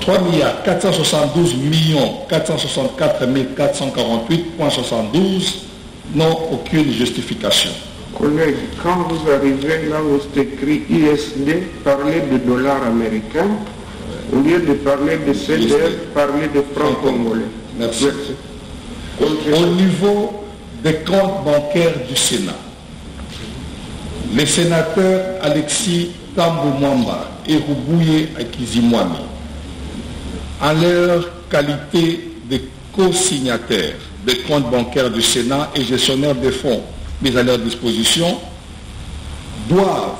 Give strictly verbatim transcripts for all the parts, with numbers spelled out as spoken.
trois milliards quatre cent soixante-douze millions quatre cent soixante-quatre mille quatre cent quarante-huit virgule soixante-douze n'ont aucune justification. Collègues, quand vous arrivez là où c'est écrit I S D, parlez de dollars américains. Au lieu de parler de C D R, parlez de francs congolais. Merci. Merci. Au niveau des comptes bancaires du Sénat, les sénateurs Alexis Thambwe Mwamba et Roubouyé Akizimwami, en leur qualité de co-signataires des comptes bancaires du Sénat et gestionnaires des fonds mis à leur disposition, doivent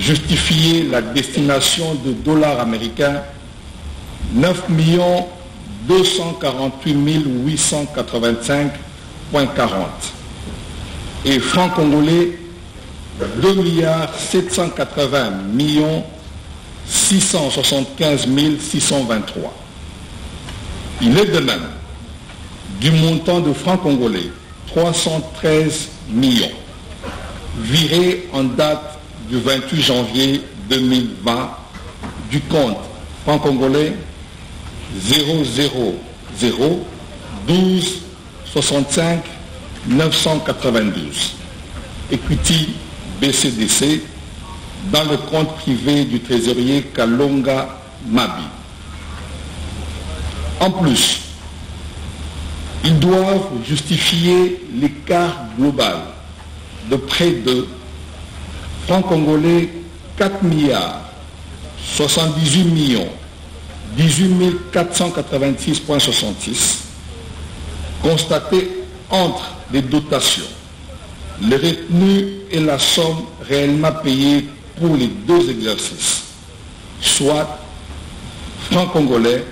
justifier la destination de dollars américains neuf millions deux cent quarante-huit mille huit cent quatre-vingt-cinq virgule quarante et francs congolais deux milliards sept cent quatre-vingts millions six cent soixante-quinze mille six cent vingt-trois. Il est de même du montant de francs congolais trois cent treize millions virés en date du vingt-huit janvier deux mille vingt du compte francs congolais zéro zéro zéro douze soixante-cinq neuf cent quatre-vingt-douze Equity B C D C dans le compte privé du trésorier Kalonga Mabi. En plus, ils doivent justifier l'écart global de près de francs congolais quatre milliards soixante-dix-huit millions dix-huit mille quatre cent quatre-vingt-six virgule soixante-six constaté entre les dotations, les retenues et la somme réellement payée pour les deux exercices, soit francs congolais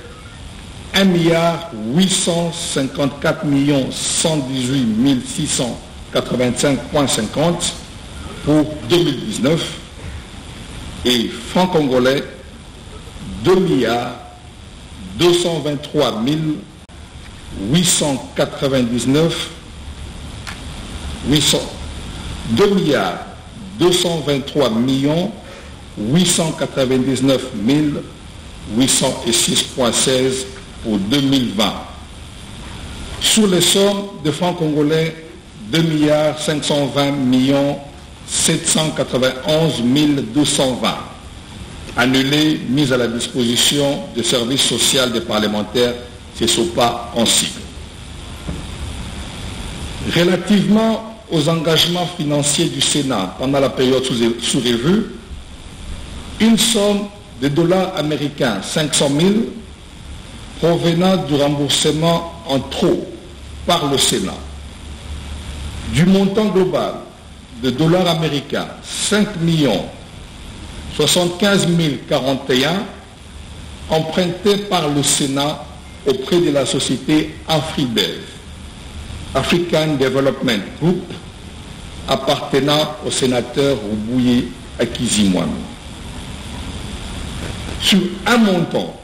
un milliard huit cent cinquante-quatre millions cent dix-huit mille six cent quatre-vingt-cinq virgule cinquante pour deux mille dix-neuf et francs congolais deux milliards deux cent vingt-trois mille huit cent quatre-vingt-dix-neuf huit cent deux milliards deux cent vingt-trois millions huit cent quatre-vingt-dix-neuf mille huit cent six virgule seize pour deux mille vingt. Sous les sommes de francs congolais deux milliards cinq cent vingt millions sept cent quatre-vingt-onze mille deux cent vingt annulés, mis à la disposition du service social des parlementaires, c'est S O P A en sigle. Relativement aux engagements financiers du Sénat pendant la période sous revue, une somme de dollars américains cinq cent mille provenant du remboursement en trop par le Sénat, du montant global de dollars américains cinq millions soixante-quinze mille quarante et un empruntés par le Sénat auprès de la société AfriDev, African Development Group, appartenant au sénateur Roubouyé Akizimwami, sur un montant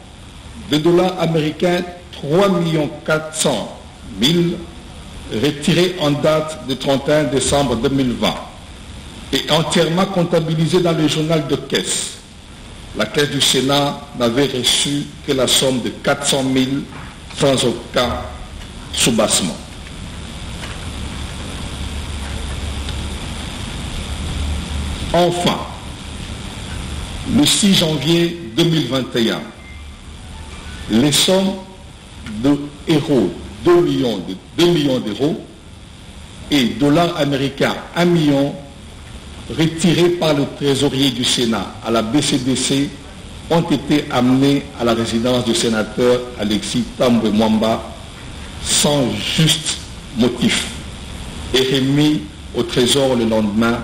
de dollars américains trois millions quatre cent mille retirés en date de trente et un décembre deux mille vingt et entièrement comptabilisé dans le journal de caisse. La caisse du Sénat n'avait reçu que la somme de quatre cent mille sans aucun soubassement. Enfin, le six janvier deux mille vingt et un, les sommes de euros, deux millions d'euros et dollars américains, un million, retirés par le trésorier du Sénat à la B C D C, ont été amenés à la résidence du sénateur Alexis Thambwe Mwamba sans juste motif et remis au trésor le lendemain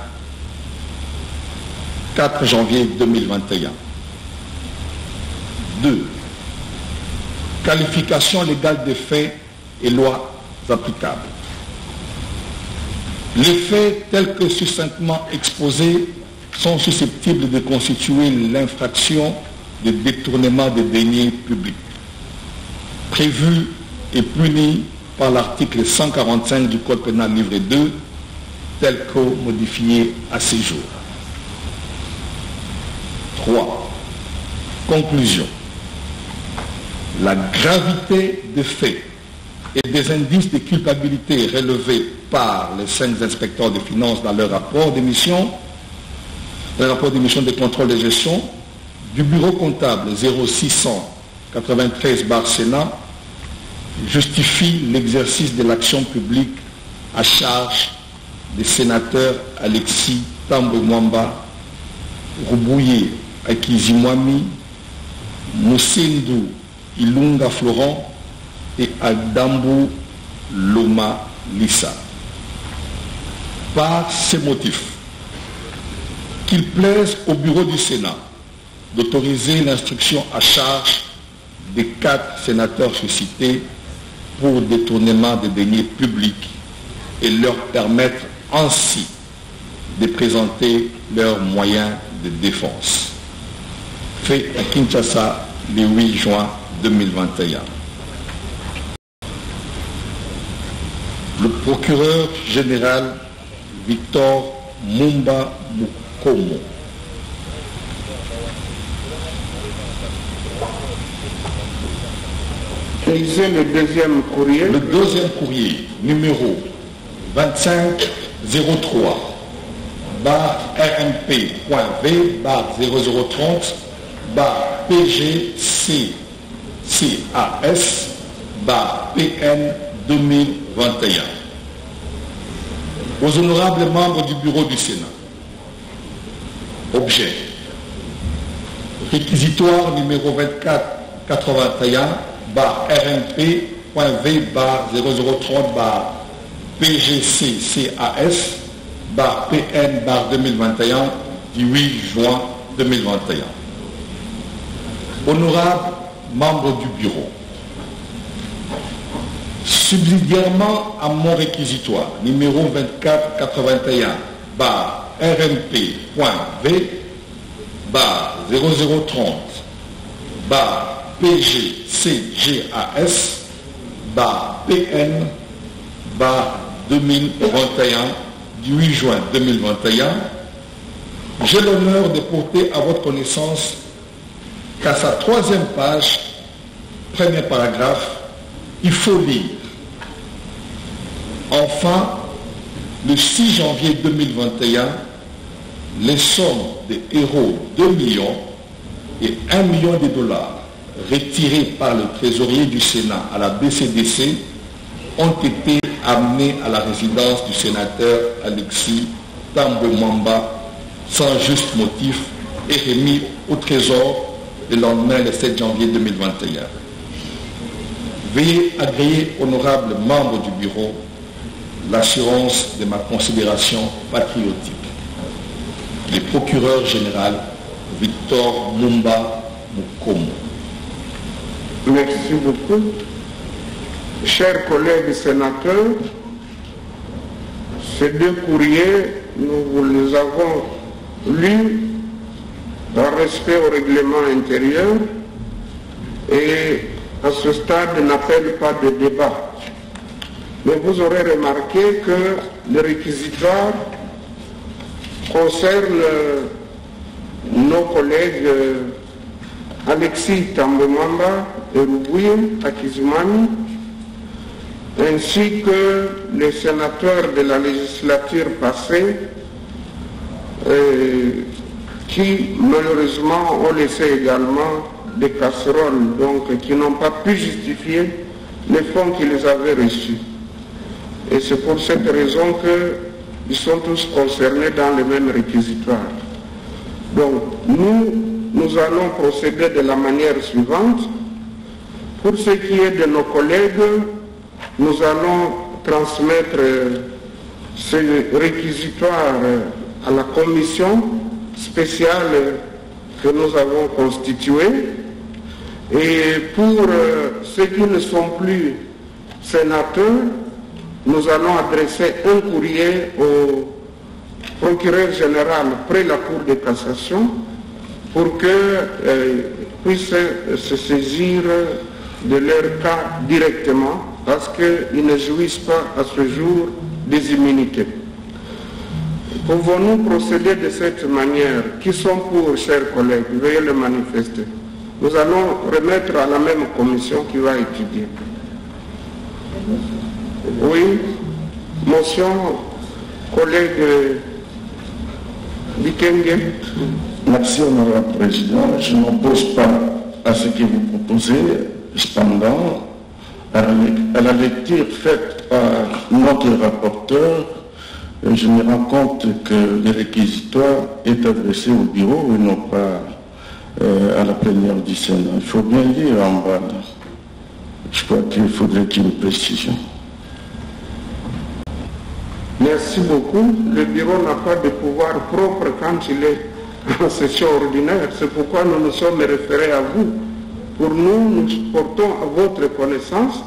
quatre janvier deux mille vingt et un. deux. Qualification légale des faits et lois applicables. Les faits tels que succinctement exposés sont susceptibles de constituer l'infraction de détournement des deniers publics, prévue et punie par l'article cent quarante-cinq du Code pénal livre deux, tel que modifié à ce jour. trois. Conclusion. La gravité des faits et des indices de culpabilité relevés par les cinq inspecteurs des finances dans leur rapport d'émission, le rapport d'émission de contrôle de gestion du bureau comptable zéro six cent quatre-vingt-treize barre Sénat justifie l'exercice de l'action publique à charge des sénateurs Alexis Thambwe Mwamba, Roubouyé Akizimwami, Moussindou Ilunga Florent et Agdambou Loma Lissa. Par ces motifs, qu'il plaise au bureau du Sénat d'autoriser l'instruction à charge des quatre sénateurs suscités pour détournement des deniers publics et leur permettre ainsi de présenter leurs moyens de défense. Fait à Kinshasa le huit juin deux mille vingt et un. Le procureur général Victor Mumba Mukomo le deuxième courrier. Le deuxième courrier, numéro vingt-cinq zéro trois barre R M P point V barre zéro zéro trente barre P G C C A S barre P N deux mille vingt et un. Aux honorables membres du bureau du Sénat. Objet. Réquisitoire numéro vingt-quatre quatre-vingt-un barre R M P point V barre zéro zéro trente barre P G C C A S barre P N barre deux mille vingt et un du huit juin deux mille vingt et un. Honorables membres du bureau. Subsidiairement à mon réquisitoire numéro vingt-quatre quatre-vingt-un barre R M P point V barre zéro zéro trente barre P G C G A S barre P N barre deux mille vingt et un du huit juin deux mille vingt et un, j'ai l'honneur de porter à votre connaissance qu'à sa troisième page, premier paragraphe, il faut lire. Enfin, le six janvier deux mille vingt et un, les sommes de euros deux millions et un million de dollars retirés par le trésorier du Sénat à la B C D C ont été amenés à la résidence du sénateur Alexis Thambwe Mwamba sans juste motif et remis au trésor le lendemain le sept janvier deux mille vingt et un. Veuillez agréer, honorables membres du bureau, l'assurance de ma considération patriotique. Le procureur général Victor Mumba Mukomo. Merci beaucoup. Chers collègues sénateurs, ces deux courriers, nous vous les avons lus dans respect au règlement intérieur et à ce stade n'appelle pas de débat. Mais vous aurez remarqué que le réquisitoire concerne nos collègues Alexis Thambwe Mwamba et Roubouyé Akizimwami, ainsi que les sénateurs de la législature passée euh, qui malheureusement ont laissé également des casseroles, donc qui n'ont pas pu justifier les fonds qu'ils avaient reçus. Et c'est pour cette raison qu'ils sont tous concernés dans le même réquisitoire. Donc nous, nous allons procéder de la manière suivante. Pour ce qui est de nos collègues, nous allons transmettre ce réquisitoire à la commission spéciale que nous avons constituée. Et pour ceux qui ne sont plus sénateurs, nous allons adresser un courrier au procureur général près la Cour de cassation pour qu'ils euh, puissent se saisir de leur cas directement parce qu'ils ne jouissent pas à ce jour des immunités. Pouvons-nous procéder de cette manière? Qui sont pour, chers collègues? Veuillez le manifester. nous allons remettre à la même commission qui va étudier. Oui, motion, collègue Bikengue. Merci, Madame la Présidente. Je ne m'oppose pas à ce que vous proposez. Cependant, à la lecture faite par notre rapporteur, je me rends compte que le réquisitoire est adressé au bureau et non pas euh, à la plénière du Sénat. Il faut bien lire en bas. Je crois qu'il faudrait une précision. Merci beaucoup. Le bureau n'a pas de pouvoir propre quand il est en session ordinaire. C'est pourquoi nous nous sommes référés à vous. Pour nous, nous portons à votre connaissance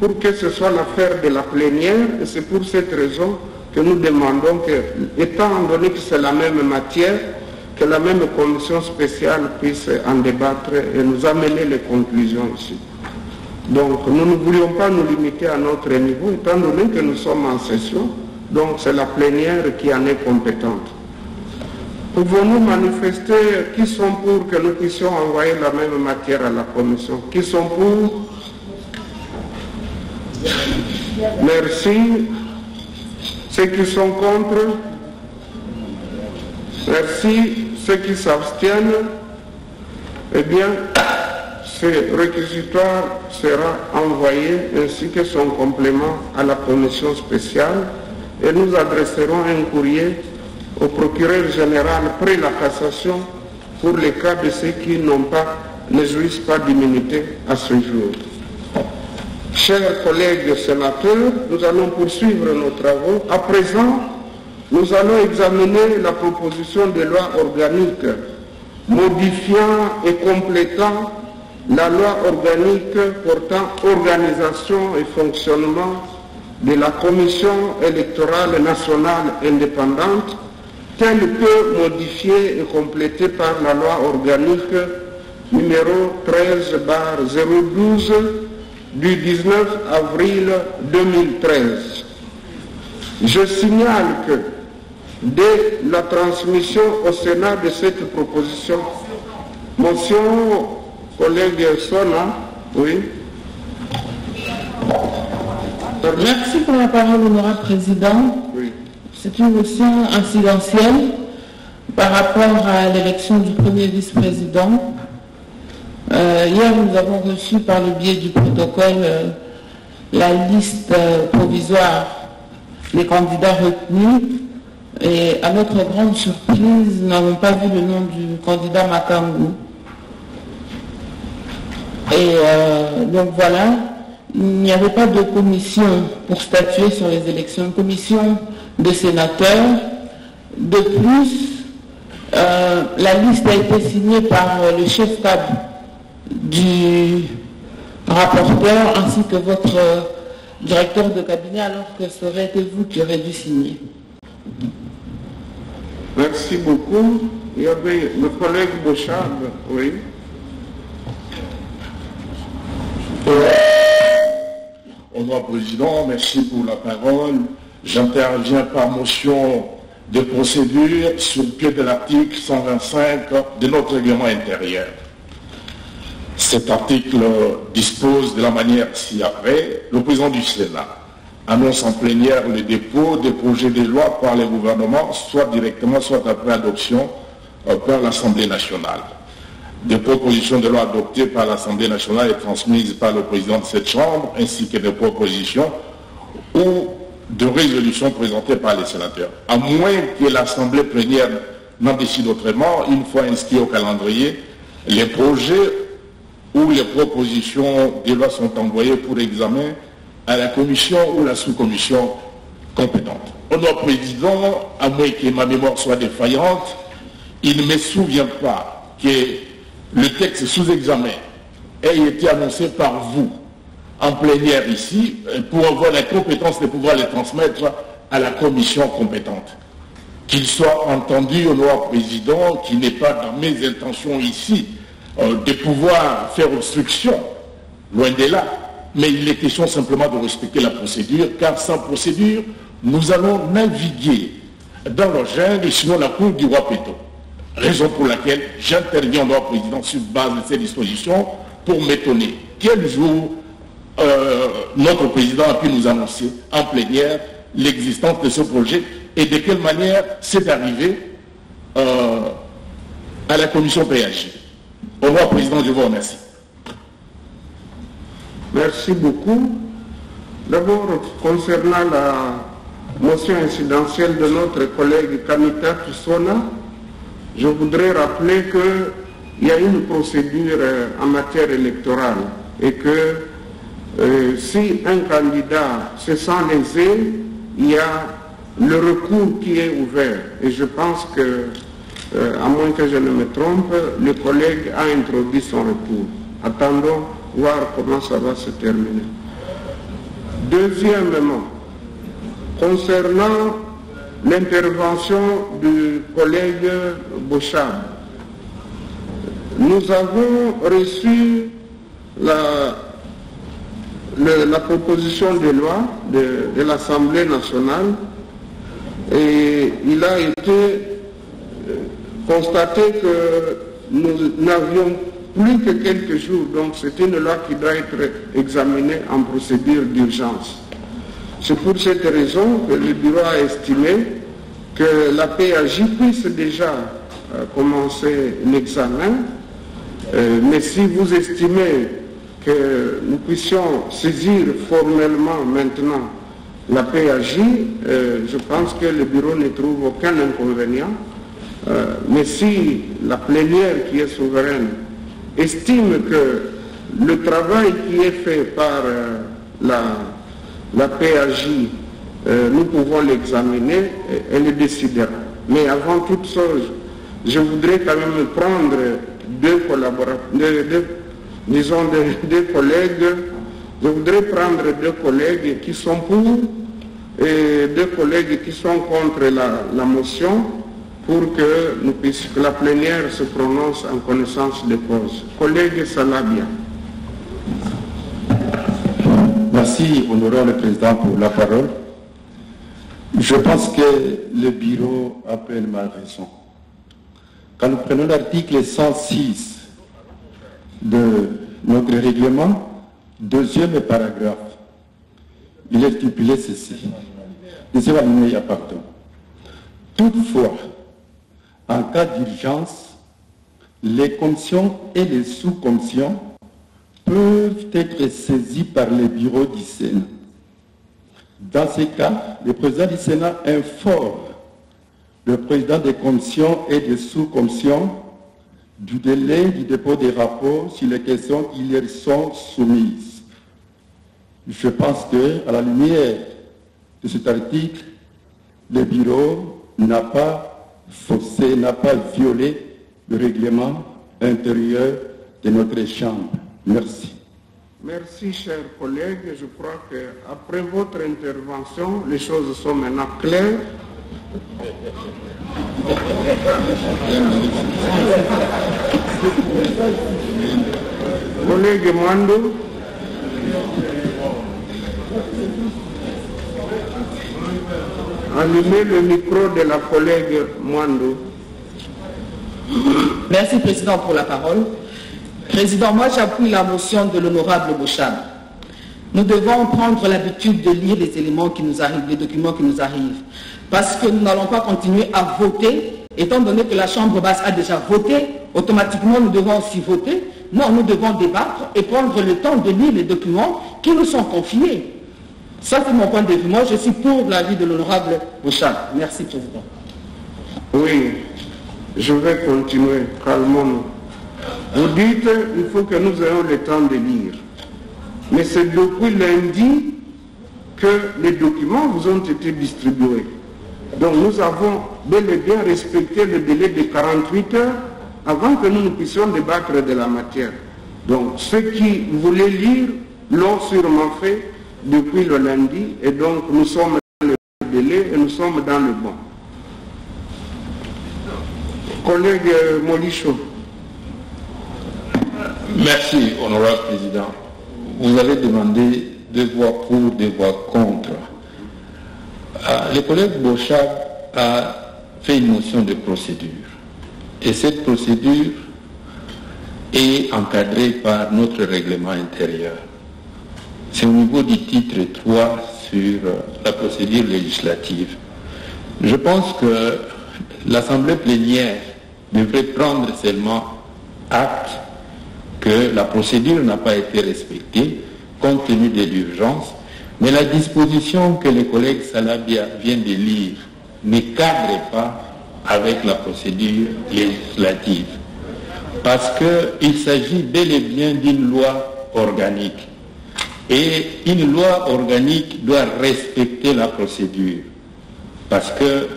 pour que ce soit l'affaire de la plénière, et c'est pour cette raison que nous demandons que, étant donné que c'est la même matière, que la même commission spéciale puisse en débattre et nous amener les conclusions ici. Donc nous ne voulions pas nous limiter à notre niveau, étant donné que nous sommes en session, donc c'est la plénière qui en est compétente. Pouvons-nous manifester qui sont pour que nous puissions envoyer la même matière à la commission? Qui sont pour? Merci. Ceux qui sont contre? Merci. Ceux qui s'abstiennent? Eh bien, ce réquisitoire sera envoyé ainsi que son complément à la commission spéciale et nous adresserons un courrier au procureur général près la cassation pour les cas de ceux qui n'ont pas, ne jouissent pas d'immunité à ce jour. Chers collègues sénateurs, nous allons poursuivre nos travaux. À présent, nous allons examiner la proposition de loi organique modifiant et complétant la loi organique portant organisation et fonctionnement de la Commission électorale nationale indépendante tel que modifié et complété par la loi organique numéro treize barre zéro douze du dix-neuf avril deux mille treize. Je signale que dès la transmission au Sénat de cette proposition, motion collègue Gerson, oui. Merci pour la parole, honorable président. Oui. C'est une motion incidentielle par rapport à l'élection du premier vice-président. Euh, hier, nous avons reçu par le biais du protocole euh, la liste euh, provisoire des candidats retenus. Et à notre grande surprise, nous n'avons pas vu le nom du candidat Matangou. Et euh, donc voilà, il n'y avait pas de commission pour statuer sur les élections. Une commission de sénateurs. De plus, euh, la liste a été signée par euh, le chef cab du rapporteur ainsi que votre euh, directeur de cabinet, alors que ce serait vous qui aurez dû signer. Merci beaucoup. Il y avait le collègue Bouchard, oui. Honorable Président, merci pour la parole. J'interviens par motion de procédure sur le pied de l'article cent vingt-cinq de notre règlement intérieur. Cet article dispose de la manière ci-après. Le président du Sénat annonce en plénière le dépôt des projets de loi par les gouvernements, soit directement, soit après adoption par l'Assemblée nationale. Des propositions de loi adoptées par l'Assemblée nationale et transmises par le président de cette Chambre, ainsi que des propositions ou de résolutions présentées par les sénateurs. À moins que l'Assemblée plénière n'en décide autrement, une fois inscrits au calendrier, les projets ou les propositions de loi sont envoyés pour examen à la commission ou la sous-commission compétente. Honorable Président, à moins que ma mémoire soit défaillante, il ne me souvient pas que le texte sous examen a été annoncé par vous en plénière ici pour avoir la compétence de pouvoir les transmettre à la commission compétente. Qu'il soit entendu, honorable président, qu'il n'est pas dans mes intentions ici euh, de pouvoir faire obstruction, loin de là, mais il est question simplement de respecter la procédure, car sans procédure, nous allons naviguer dans le jungle, sinon la cour du roi Péto. Raison pour laquelle j'interviens en droit président sur base de ces dispositions pour m'étonner. Quel jour euh, notre président a pu nous annoncer en plénière l'existence de ce projet et de quelle manière c'est arrivé euh, à la commission P H G. Au revoir, président, je vous remercie. Merci beaucoup. D'abord, concernant la motion incidentielle de notre collègue Kamita Fissona, je voudrais rappeler qu'il y a une procédure en matière électorale et que euh, si un candidat se sent lésé, il y a le recours qui est ouvert. Et je pense que, euh, à moins que je ne me trompe, le collègue a introduit son recours. Attendons voir comment ça va se terminer. Deuxièmement, concernant l'intervention du collègue Bouchard, nous avons reçu la, le, la proposition de loi de, de l'Assemblée nationale et il a été constaté que nous n'avions plus que quelques jours, donc c'est une loi qui doit être examinée en procédure d'urgence. C'est pour cette raison que le bureau a estimé que la P A J puisse déjà euh, commencer l'examen, euh, mais si vous estimez que nous puissions saisir formellement maintenant la P A J, euh, je pense que le bureau ne trouve aucun inconvénient, euh, mais si la plénière qui est souveraine estime que le travail qui est fait par euh, la, la P A J, euh, nous pouvons l'examiner et, et le décidera. Mais avant toute chose, je voudrais quand même prendre deux collaborateurs, deux, deux, disons deux, deux collègues, je voudrais prendre deux collègues qui sont pour et deux collègues qui sont contre la, la motion, pour que, nous, que la plénière se prononce en connaissance de cause. Collègue Salabia. Merci, honorable président, pour la parole. Je pense que le bureau a pleinement raison. Quand nous prenons l'article cent six de notre règlement, deuxième paragraphe, il est stipulé ceci. Deuxième alinéa, pardon. Toutefois, en cas d'urgence, les commissions et les sous-commissions peuvent être saisies par les bureaux du Sénat. Dans ces cas, le président du Sénat informe le président des commissions et des sous-commissions du délai du dépôt des rapports sur les questions qui leur sont soumises. Je pense que, à la lumière de cet article, le bureau n'a pas faussé, n'a pas violé le règlement intérieur de notre Chambre. Merci. Merci, chers collègues. Je crois qu'après votre intervention, les choses sont maintenant claires. Collègue Mwando. Allumez le micro de la collègue Mwando. Merci, président, pour la parole. Président, moi j'appuie la motion de l'honorable Bouchard. Nous devons prendre l'habitude de lire les éléments qui nous arrivent, les documents qui nous arrivent, parce que nous n'allons pas continuer à voter, étant donné que la Chambre basse a déjà voté, automatiquement nous devons aussi voter. Non, nous devons débattre et prendre le temps de lire les documents qui nous sont confiés. Ça, c'est mon point de vue. Moi, je suis pour l'avis de l'honorable Bouchard. Merci, président. Oui, je vais continuer calmement. Vous dites il faut que nous ayons le temps de lire. Mais c'est depuis lundi que les documents vous ont été distribués. Donc, nous avons bel et bien respecté le délai de quarante-huit heures avant que nous ne puissions débattre de la matière. Donc, ceux qui voulaient lire l'ont sûrement fait depuis le lundi, et donc nous sommes dans le délai et nous sommes dans le bon. Collègue Molicho. Merci, honorable président. Vous avez demandé deux voix pour, deux voix contre. Le collègue Bouchard a fait une motion de procédure. Et cette procédure est encadrée par notre règlement intérieur. C'est au niveau du titre trois sur la procédure législative. Je pense que l'Assemblée plénière devrait prendre seulement acte que la procédure n'a pas été respectée compte tenu de l'urgence, mais la disposition que les collègues Salabia viennent de lire ne cadre pas avec la procédure législative, parce qu'il s'agit bel et bien d'une loi organique. Et une loi organique doit respecter la procédure, parce que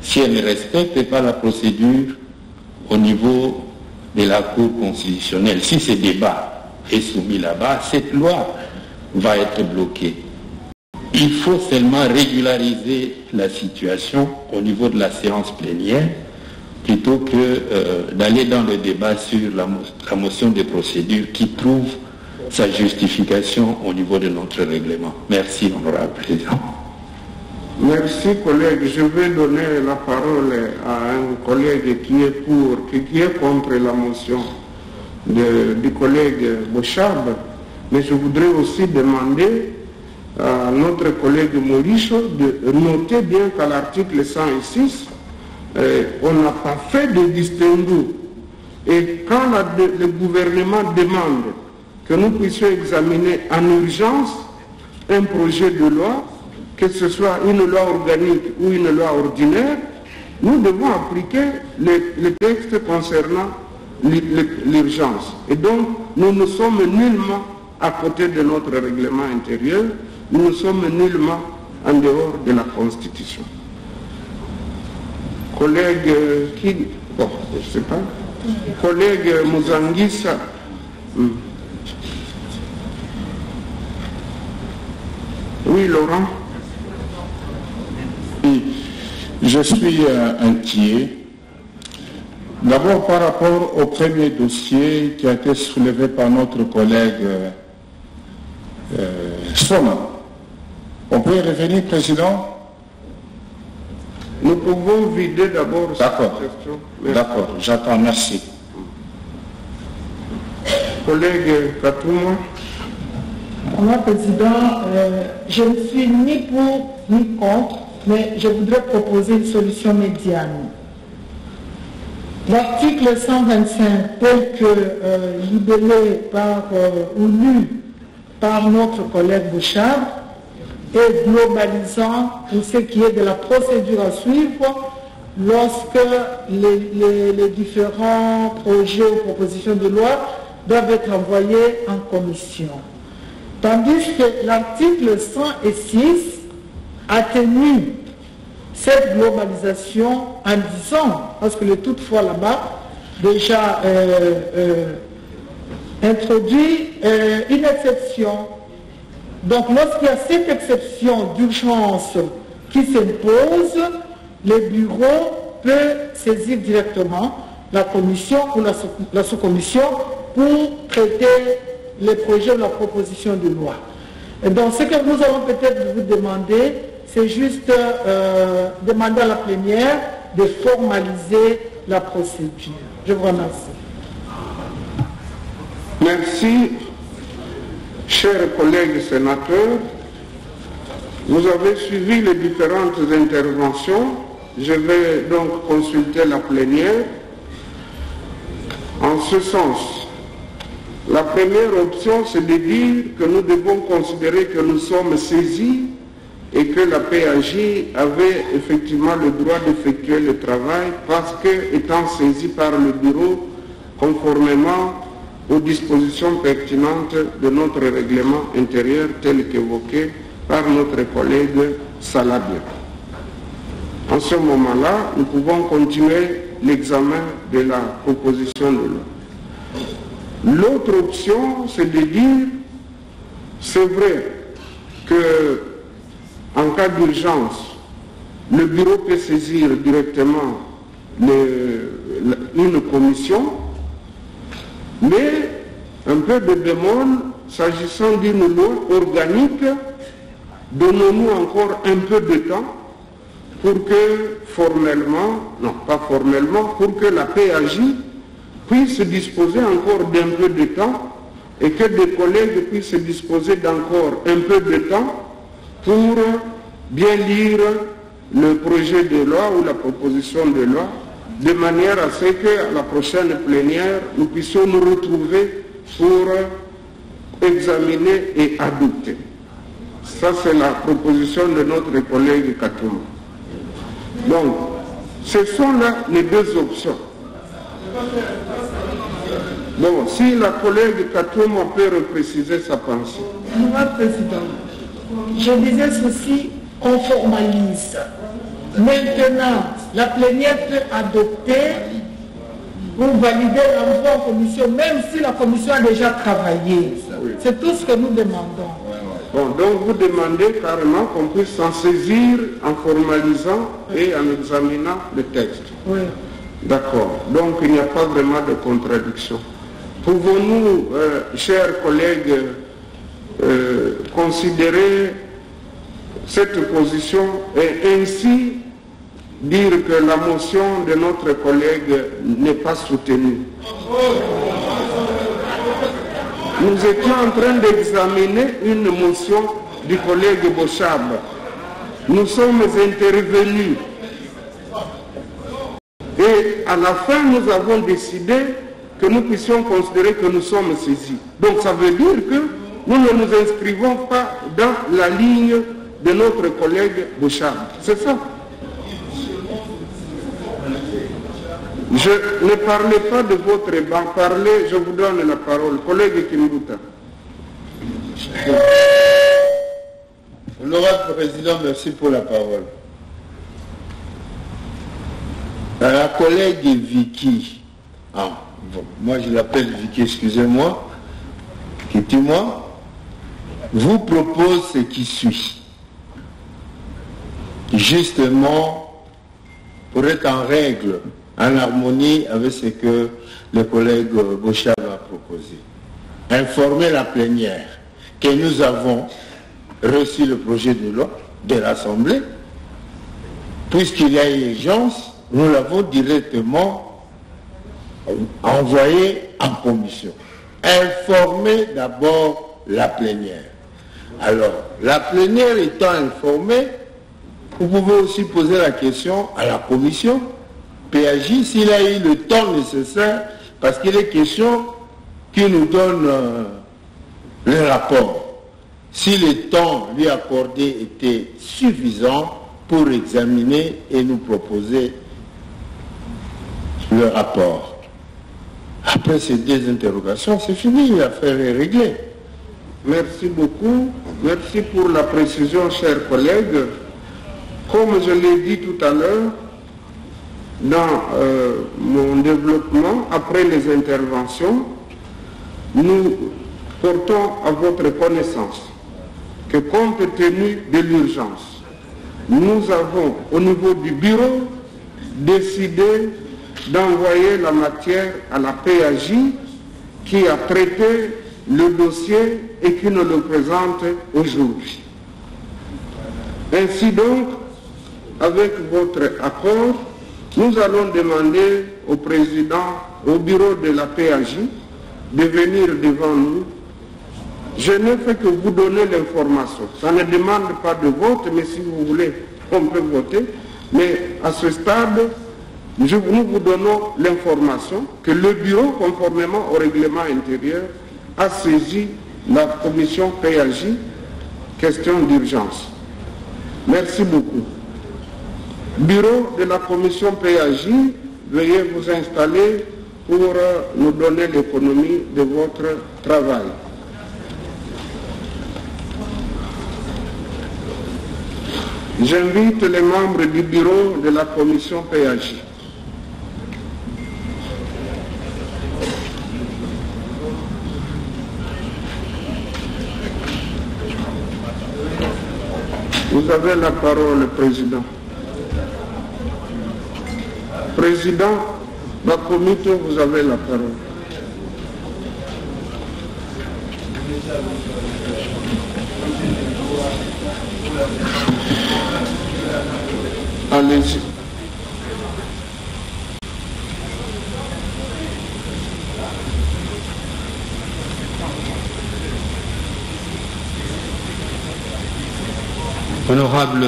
si elle ne respecte pas la procédure au niveau de la Cour constitutionnelle, si ce débat est soumis là-bas, cette loi va être bloquée. Il faut seulement régulariser la situation au niveau de la séance plénière plutôt que euh, d'aller dans le débat sur la, mo la motion de procédure qui trouve sa justification au niveau de notre règlement. Merci, honorable président. Merci, collègue. Je vais donner la parole à un collègue qui est pour, qui est contre la motion de, du collègue Bouchard, mais je voudrais aussi demander à notre collègue Molicho de noter bien qu'à l'article cent six, eh, on n'a pas fait de distinguo. Et quand la, le gouvernement demande que nous puissions examiner en urgence un projet de loi, que ce soit une loi organique ou une loi ordinaire, nous devons appliquer les, les textes concernant l'urgence. Et donc, nous ne sommes nullement à côté de notre règlement intérieur, nous ne sommes nullement en dehors de la Constitution. Collègue euh, qui... Bon, je ne sais pas. Collègue euh, Mouzanguissa. Hmm. Oui, Laurent. Oui. Je suis euh, inquiet. D'abord par rapport au premier dossier qui a été soulevé par notre collègue euh, euh, Soma. On peut y revenir, Président? Nous pouvons vider d'abord cette question. D'accord, j'attends, merci. Collègue Katoum. Mon Président, euh, je ne suis ni pour ni contre, mais je voudrais proposer une solution médiane. L'article cent vingt-cinq, tel que euh, libellé par, euh, ou lu par notre collègue Bouchard, et globalisant pour ce qui est de la procédure à suivre lorsque les, les, les différents projets ou propositions de loi doivent être envoyés en commission. Tandis que l'article cent six atténue cette globalisation en disant, parce que le toutefois là-bas, déjà euh, euh, introduit euh, une exception. Donc, lorsqu'il y a cette exception d'urgence qui s'impose, le bureau peut saisir directement la commission ou la sous-commission pour traiter les projets ou la proposition de loi. Et donc, ce que nous allons peut-être vous demander, c'est juste euh, demander à la plénière de formaliser la procédure. Je vous remercie. Merci. Chers collègues sénateurs, vous avez suivi les différentes interventions. Je vais donc consulter la plénière. En ce sens, la première option, c'est de dire que nous devons considérer que nous sommes saisis et que la P A J avait effectivement le droit d'effectuer le travail parce qu'étant saisie par le bureau, conformément aux dispositions pertinentes de notre règlement intérieur tel qu'évoqué par notre collègue Salabia. En ce moment-là, nous pouvons continuer l'examen de la proposition de loi. L'autre option, c'est de dire, c'est vrai que en cas d'urgence, le bureau peut saisir directement le, une commission. Mais un peu de bémol, s'agissant d'une loi organique, donnons-nous encore un peu de temps pour que formellement, non pas formellement, pour que la P A J puisse disposer encore d'un peu de temps et que des collègues puissent disposer d'encore un peu de temps pour bien lire le projet de loi ou la proposition de loi, de manière à ce que à la prochaine plénière, nous puissions nous retrouver pour examiner et adopter. Ça, c'est la proposition de notre collègue Katoum. Donc, ce sont là les deux options. Bon, si la collègue Katoum peut repréciser sa pensée. Monsieur le Président, je disais ceci, on formalise. Maintenant, la plénière peut adopter pour valider l'envoi en commission, même si la commission a déjà travaillé. Oui. C'est tout ce que nous demandons. Bon, donc vous demandez carrément qu'on puisse s'en saisir en formalisant et en examinant le texte. Oui. D'accord. Donc il n'y a pas vraiment de contradiction. Pouvons-nous, euh, chers collègues, euh, considérer cette position et ainsi dire que la motion de notre collègue n'est pas soutenue? Nous étions en train d'examiner une motion du collègue Bouchard. Nous sommes intervenus. Et à la fin, nous avons décidé que nous puissions considérer que nous sommes saisis. Donc ça veut dire que nous ne nous inscrivons pas dans la ligne de notre collègue Bouchard. C'est ça. Je ne parlais pas de votre banc, parlez, je vous donne la parole. Collègue Kimbuta. Honorable Président, merci pour la parole. À la collègue Vicky, ah, bon, moi je l'appelle Vicky, excusez-moi, quittez-moi, vous propose ce qui suit. Justement, pour être en règle, en harmonie avec ce que le collègue Bouchard a proposé. Informer la plénière que nous avons reçu le projet de loi de l'Assemblée. Puisqu'il y a urgence, nous l'avons directement envoyé en commission. Informer d'abord la plénière. Alors, la plénière étant informée, vous pouvez aussi poser la question à la commission P A J, s'il a eu le temps nécessaire, parce qu'il est question qu'il nous donne euh, le rapport. Si le temps lui accordé était suffisant pour examiner et nous proposer le rapport. Après ces deux interrogations, c'est fini, l'affaire est réglée. Merci beaucoup. Merci pour la précision, chers collègues. Comme je l'ai dit tout à l'heure, dans euh, mon développement, après les interventions, nous portons à votre connaissance que compte tenu de l'urgence, nous avons au niveau du bureau décidé d'envoyer la matière à la P A J qui a traité le dossier et qui nous le présente aujourd'hui. Ainsi donc, avec votre accord, nous allons demander au président, au bureau de la P A J, de venir devant nous. Je ne fais que vous donner l'information. Ça ne demande pas de vote, mais si vous voulez, on peut voter. Mais à ce stade, je, nous vous donnons l'information que le bureau, conformément au règlement intérieur, a saisi la commission P A J, question d'urgence. Merci beaucoup. Bureau de la commission P A J, veuillez vous installer pour nous donner l'économie de votre travail. J'invite les membres du bureau de la commission P A J. Vous avez la parole, Président. Président Bakomito, vous avez la parole. en Égypte. Honorable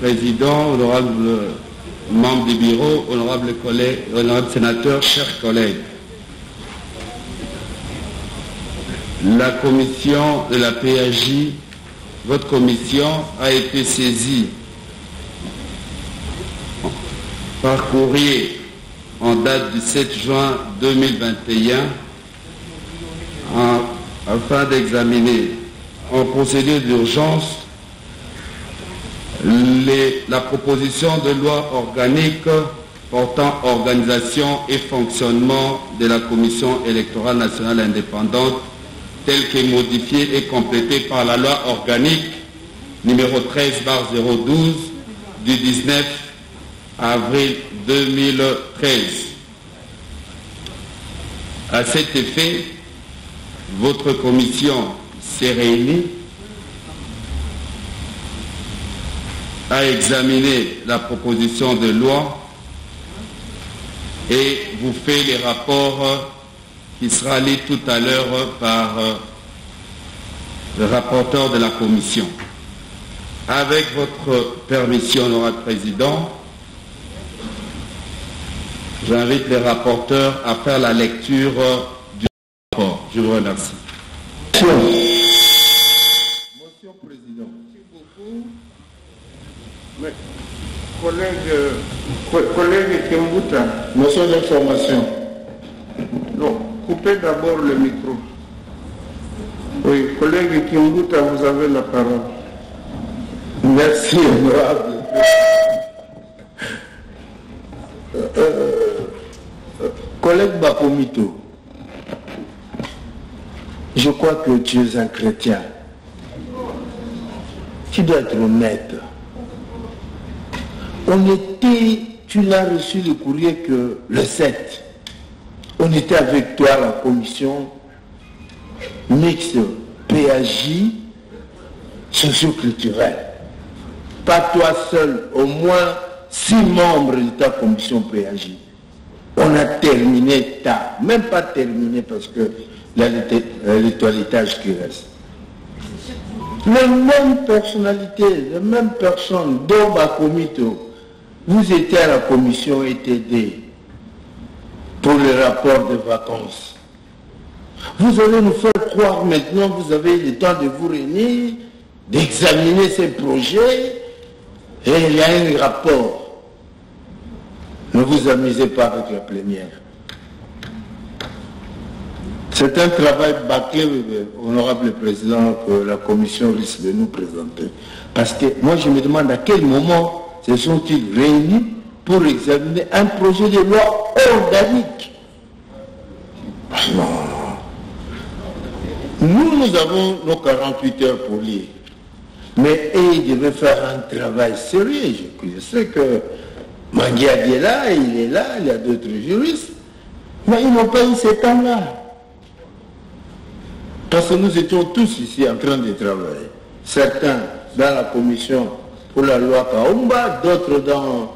Président, honorable membre du bureau, honorable collègue, honorable sénateur, chers collègues, la commission de la P A J, votre commission a été saisie par courrier en date du sept juin deux mille vingt et un en, afin d'examiner en procédure d'urgence Les, la proposition de loi organique portant organisation et fonctionnement de la Commission électorale nationale indépendante telle que modifiée et complétée par la loi organique numéro treize barre zéro douze du dix-neuf avril deux mille treize. À cet effet, votre commission s'est réunie à examiner la proposition de loi et vous fait les rapports qui sera lus tout à l'heure par le rapporteur de la commission. Avec votre permission, honorable président, j'invite les rapporteurs à faire la lecture du rapport. Je vous remercie. Monsieur le Président, merci beaucoup. Mes collègues, collègues Kimbuta. Motion d'information. Non, coupez d'abord le micro. Oui, collègue Kimbuta, vous avez la parole. Merci, honorable. Euh, euh, collègue Bakomito, je crois que tu es un chrétien. Tu dois être honnête. On était, tu l'as reçu le courrier que le sept. On était avec toi à la commission mixte P A J socioculturelle. Pas toi seul, au moins six membres de ta commission P A J. On a terminé tard, même pas terminé parce que là le toilettage qui reste. Les mêmes personnalités, les mêmes personnes dont Bakomito. Vous étiez à la commission E T D pour le rapport de vacances. Vous allez nous faire croire maintenant, vous avez le temps de vous réunir, d'examiner ces projets, et il y a un rapport. Ne vous amusez pas avec la plénière. C'est un travail bâclé, honorable président, que la commission risque de nous présenter. Parce que moi, je me demande à quel moment se sont-ils réunis pour examiner un projet de loi organique? Non, non. Nous, nous avons nos quarante-huit heures pour lire. Mais il devait faire un travail sérieux. Je sais que Mangiadi est là, il est là, il y a d'autres juristes. Mais ils n'ont pas eu ce temps-là. Parce que nous étions tous ici en train de travailler. Certains dans la commission pour la loi Kaumba, d'autres dans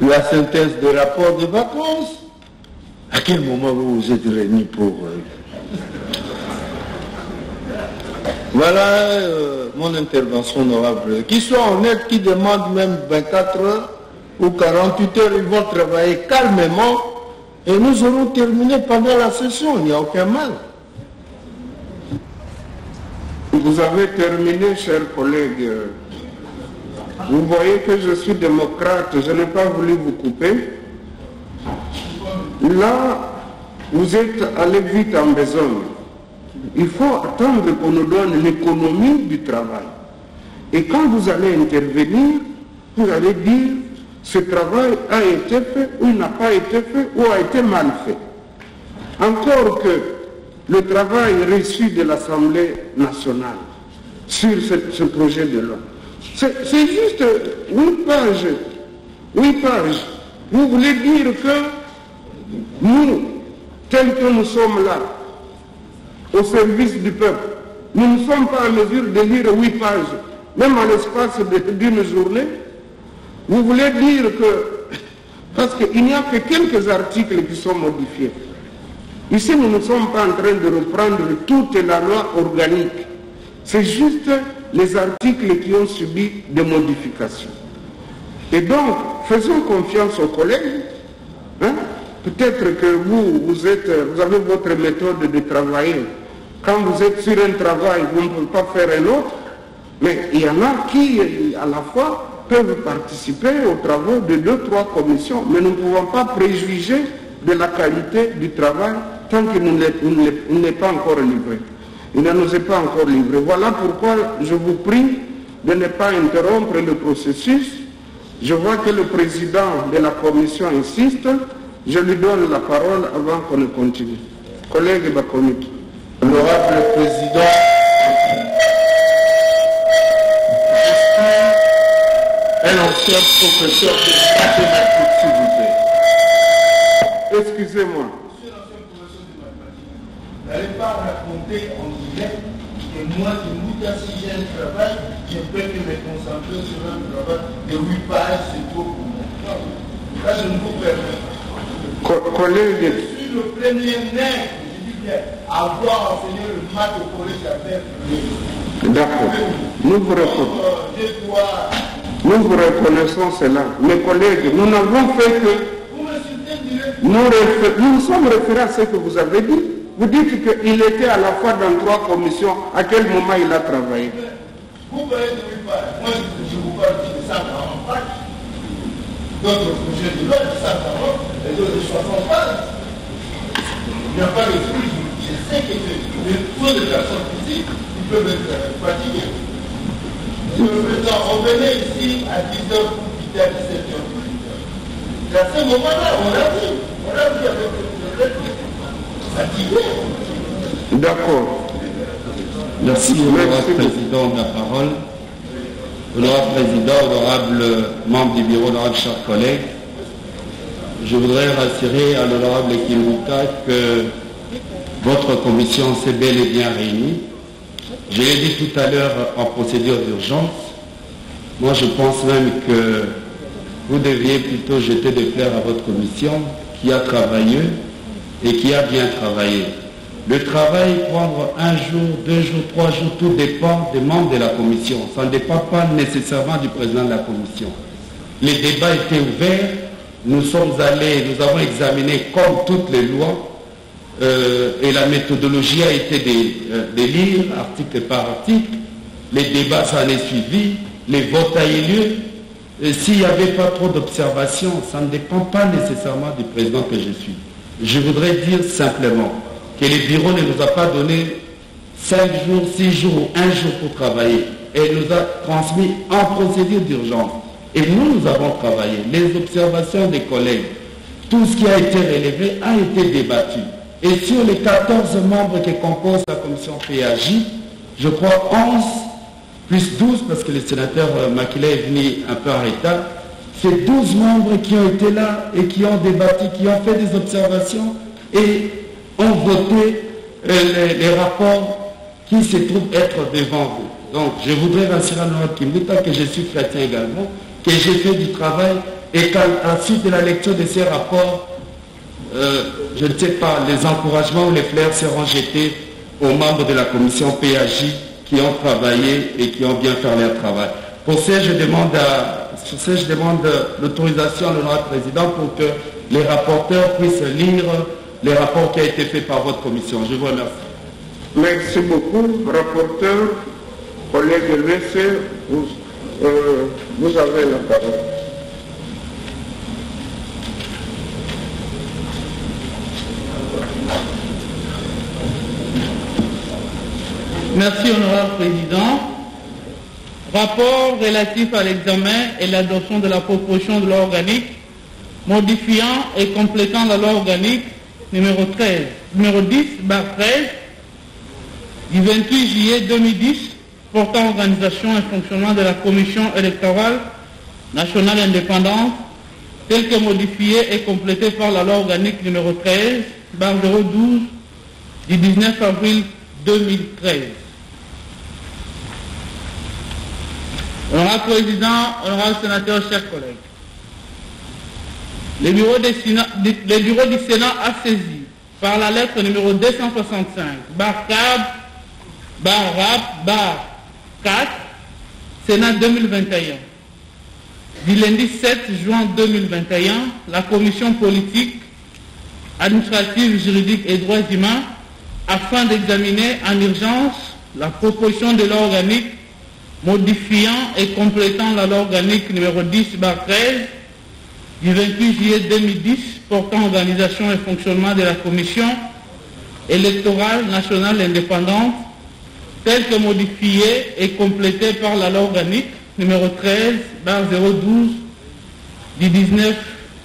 la synthèse de rapport de vacances. À quel moment vous vous êtes réunis pour... Voilà euh, mon intervention honorable. Qu'ils soient honnêtes, qui demandent même vingt-quatre heures ou quarante-huit heures, ils vont travailler calmement et nous aurons terminé pendant la session, il n'y a aucun mal. Vous avez terminé, chers collègues. Vous voyez que je suis démocrate, je n'ai pas voulu vous couper. Là, vous êtes allé vite en besogne. Il faut attendre qu'on nous donne l'économie du travail. Et quand vous allez intervenir, vous allez dire ce travail a été fait ou n'a pas été fait ou a été mal fait. Encore que le travail reçu de l'Assemblée nationale sur ce, ce projet de loi. C'est juste huit pages. Huit pages. Vous voulez dire que nous, tels que nous sommes là, au service du peuple, nous ne sommes pas en mesure de lire huit pages. même en l'espace d'une journée, vous voulez dire que, parce qu'il n'y a que quelques articles qui sont modifiés. Ici, nous ne sommes pas en train de reprendre toute la loi organique. C'est juste les articles qui ont subi des modifications. Et donc, faisons confiance aux collègues. Hein? Peut-être que vous, vous, êtes, vous avez votre méthode de travailler. Quand vous êtes sur un travail, vous ne pouvez pas faire un autre. Mais il y en a qui, à la fois, peuvent participer aux travaux de deux, trois commissions. Mais nous ne pouvons pas préjuger de la qualité du travail tant qu'il n'est pas encore livré. Il ne nous est pas encore livré. Voilà pourquoi je vous prie de ne pas interrompre le processus. Je vois que le président de la commission insiste. Je lui donne la parole avant qu'on ne continue. Collègue Bakomito. Honorable président, un ancien professeur de mathématiques, s'il vous plaît. Excusez-moi. Monsieur l'ancien professeur de mathématiques, n'allez pas raconter en direct que moi, Kimbuta, si j'ai un travail, je peux me concentrer sur un travail de huit pages, c'est trop pour moi. Là, je ne vous permets pas. Collègue. Je suis le premier maître, je dis bien, avoir enseigné le maths au collège après. D'accord. Nous vous reconnaissons. Nous vous reconnaissons cela. Mes collègues, nous n'avons fait que. Vous me citez directement. Nous nous sommes référés à ce que vous avez dit. Vous dites qu'il était à la fois dans trois commissions. À quel moment il a travaillé? Vous parlez de lui pas. Moi, je vous parle de ça en page. D'autres projets de loi, de ça en les autres soixante pages. Il n'y a pas de fruit. Je sais que les taux de personnes physiques, ils peuvent être fatigués. Le président, on venait ici à dix heures pour quitter à dix-sept heures. Et à ce moment-là, on a dit, on a dit avec le président, fatigué. D'accord. Merci, honorable président, de la parole. Honorable président, honorable membre du bureau, honorable chers collègues, je voudrais rassurer à l'honorable Kimbuta que votre commission s'est bel et bien réunie. Je l'ai dit tout à l'heure en procédure d'urgence. Moi, je pense même que vous deviez plutôt jeter des fleurs à votre commission qui a travaillé et qui a bien travaillé. Le travail, prendre un jour, deux jours, trois jours, tout dépend des membres de la commission. Ça ne dépend pas nécessairement du président de la commission. Les débats étaient ouverts. Nous sommes allés, nous avons examiné comme toutes les lois euh, et la méthodologie a été de, euh, de lire article par article, les débats s'en est suivi, les votes a eu lieu. Et s'il n'y avait pas trop d'observations, ça ne dépend pas nécessairement du président que je suis. Je voudrais dire simplement que le bureau ne nous a pas donné cinq jours, six jours ou un jour pour travailler et nous a transmis en procédure d'urgence. Et nous, nous avons travaillé. Les observations des collègues, tout ce qui a été relevé a été débattu. Et sur les quatorze membres qui composent la commission P A J, je crois onze, plus douze, parce que le sénateur Makila est venu un peu en retard, c'est douze membres qui ont été là et qui ont débattu, qui ont fait des observations et ont voté les, les rapports qui se trouvent être devant vous. Donc, je voudrais rassurer Mme Kimbuta que je suis chrétien également, que j'ai fait du travail et qu'ensuite de la lecture de ces rapports, euh, je ne sais pas, les encouragements ou les fleurs seront jetés aux membres de la commission P A J qui ont travaillé et qui ont bien fait leur travail. Pour ça, je demande, demande l'autorisation à l'honorable président pour que les rapporteurs puissent lire les rapports qui ont été faits par votre commission. Je vous remercie. Merci beaucoup, rapporteur, collègue Lessé. Vous... Euh, vous avez la parole. Merci, honorable président. Rapport relatif à l'examen et l'adoption de la proposition de loi organique modifiant et complétant la loi organique numéro treize, numéro dix barre treize du vingt-huit juillet deux mille dix portant organisation et fonctionnement de la Commission électorale nationale indépendante, telle que modifiée et complétée par la loi organique numéro treize barre zéro douze du dix-neuf avril deux mille treize. Honorable Président, honorable sénateur, chers collègues, le bureau, des Sénat, le bureau du Sénat a saisi par la lettre numéro deux cent soixante-cinq, bar C A B, bar R A P, bar quatre, Sénat deux mille vingt et un, du lundi sept juin deux mille vingt et un, la Commission politique, administrative, juridique et droits humains, afin d'examiner en urgence la proposition de loi organique modifiant et complétant la loi organique numéro dix barre treize du vingt-huit juillet deux mille dix portant organisation et fonctionnement de la Commission électorale nationale indépendante telle que modifiée et complétée par la loi organique numéro treize barre zéro douze du dix-neuf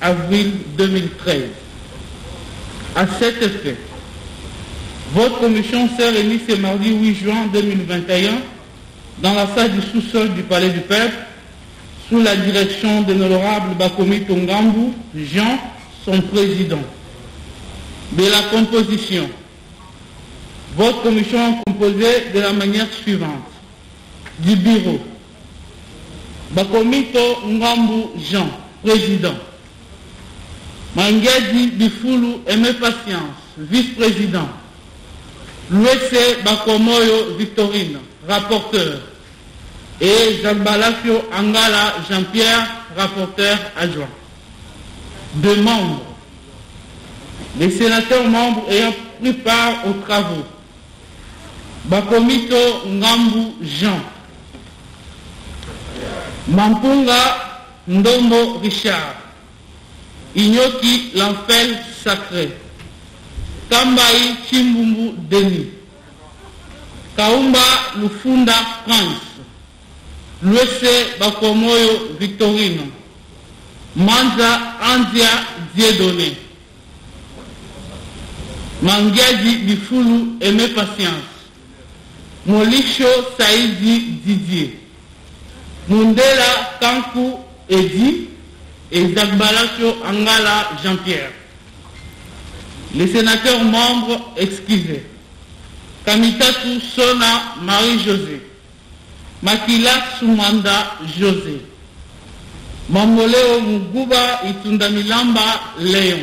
avril deux mille treize. À cet effet, votre commission s'est réunie ce mardi huit juin deux mille vingt et un dans la salle du sous-sol du Palais du peuple, sous la direction de l'honorable Bakomito Ngambu Jean, son président. De la composition, votre commission est composée de la manière suivante. Du bureau, Bakomito Ngambu Jean, président. Mangezi Bifulu Aimé Patience, vice-président. L'O E C Bakomoyo Victorine, rapporteur, et Ngbalachio Angala Jean-Pierre, rapporteur adjoint. Deux membres, les sénateurs membres ayant pris part aux travaux. Bakomito Ngambu Jean, Mampunga Ndombo Richard, Ignoki L'Enfel Sacré, Kambaï Chimbumbu Denis, Kaumba Lufunda France, L'O E C Bakomoyo Victorine, Manza Andia Diedoné, Mangezi Bifulu Aimé Patience, Molicho Saïdi Didier, Mundela Kanku Edi et Ngbalachio Angala Jean-Pierre. Les sénateurs membres excusés. Kamita Fissona Marie-Josée, Makila Soumanda José, Mamoleo Muguba Itunda Milamba Léon.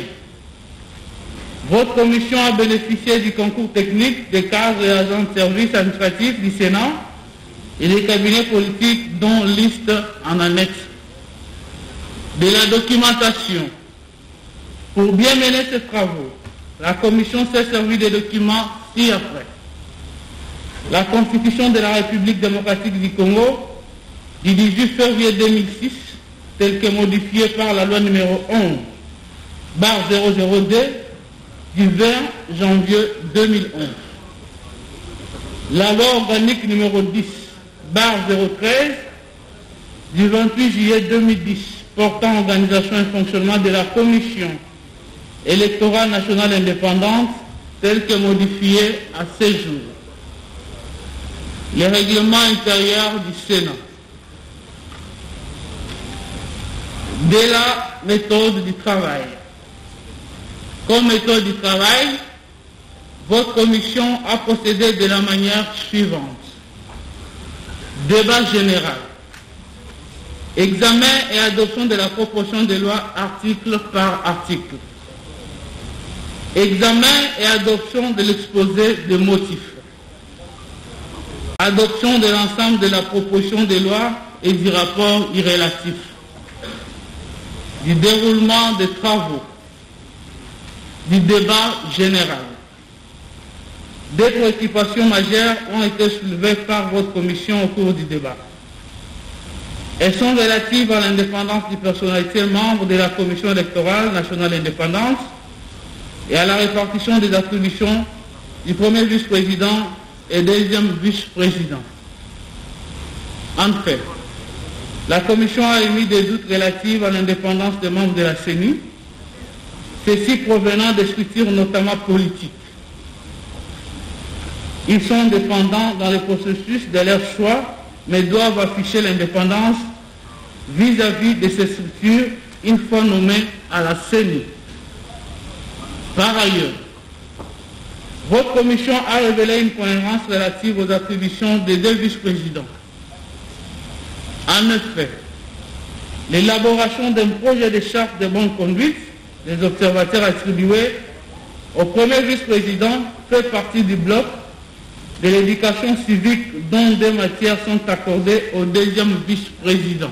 Votre commission a bénéficié du concours technique des cadres et agents de service administratif du Sénat et des cabinets politiques dont liste en annexe. De la documentation. Pour bien mener ces travaux, la commission s'est servie des documents ci-après. La Constitution de la République démocratique du Congo du dix-huit février deux mille six, telle que modifiée par la loi numéro onze barre zéro zéro deux du vingt janvier deux mille onze. La loi organique numéro dix barre zéro treize du vingt-huit juillet deux mille dix portant organisation et fonctionnement de la Commission électorale nationale indépendante telle que modifiée à ce jour. Les règlements intérieurs du Sénat. De la méthode du travail. Comme méthode du travail, votre commission a procédé de la manière suivante. Débat général. Examen et adoption de la proposition de loi article par article. Examen et adoption de l'exposé des motifs. Adoption de l'ensemble de la proposition de loi et du rapport irrélatif. Du déroulement des travaux. Du débat général. Des préoccupations majeures ont été soulevées par votre commission au cours du débat. Elles sont relatives à l'indépendance des personnalités membres de la Commission électorale nationale indépendante et à la répartition des attributions du premier vice-président et deuxième vice-président. En fait, la Commission a émis des doutes relatifs à l'indépendance des membres de la C E N I, ceux-ci provenant des structures notamment politiques. Ils sont dépendants dans le processus de leur choix, mais doivent afficher l'indépendance vis-à-vis de ces structures une fois nommées à la C E N I. Par ailleurs, votre commission a révélé une cohérence relative aux attributions des deux vice-présidents. En effet, l'élaboration d'un projet de charte de bonne conduite des observateurs attribués au premier vice-président fait partie du bloc de l'éducation civique dont des matières sont accordées au deuxième vice-président.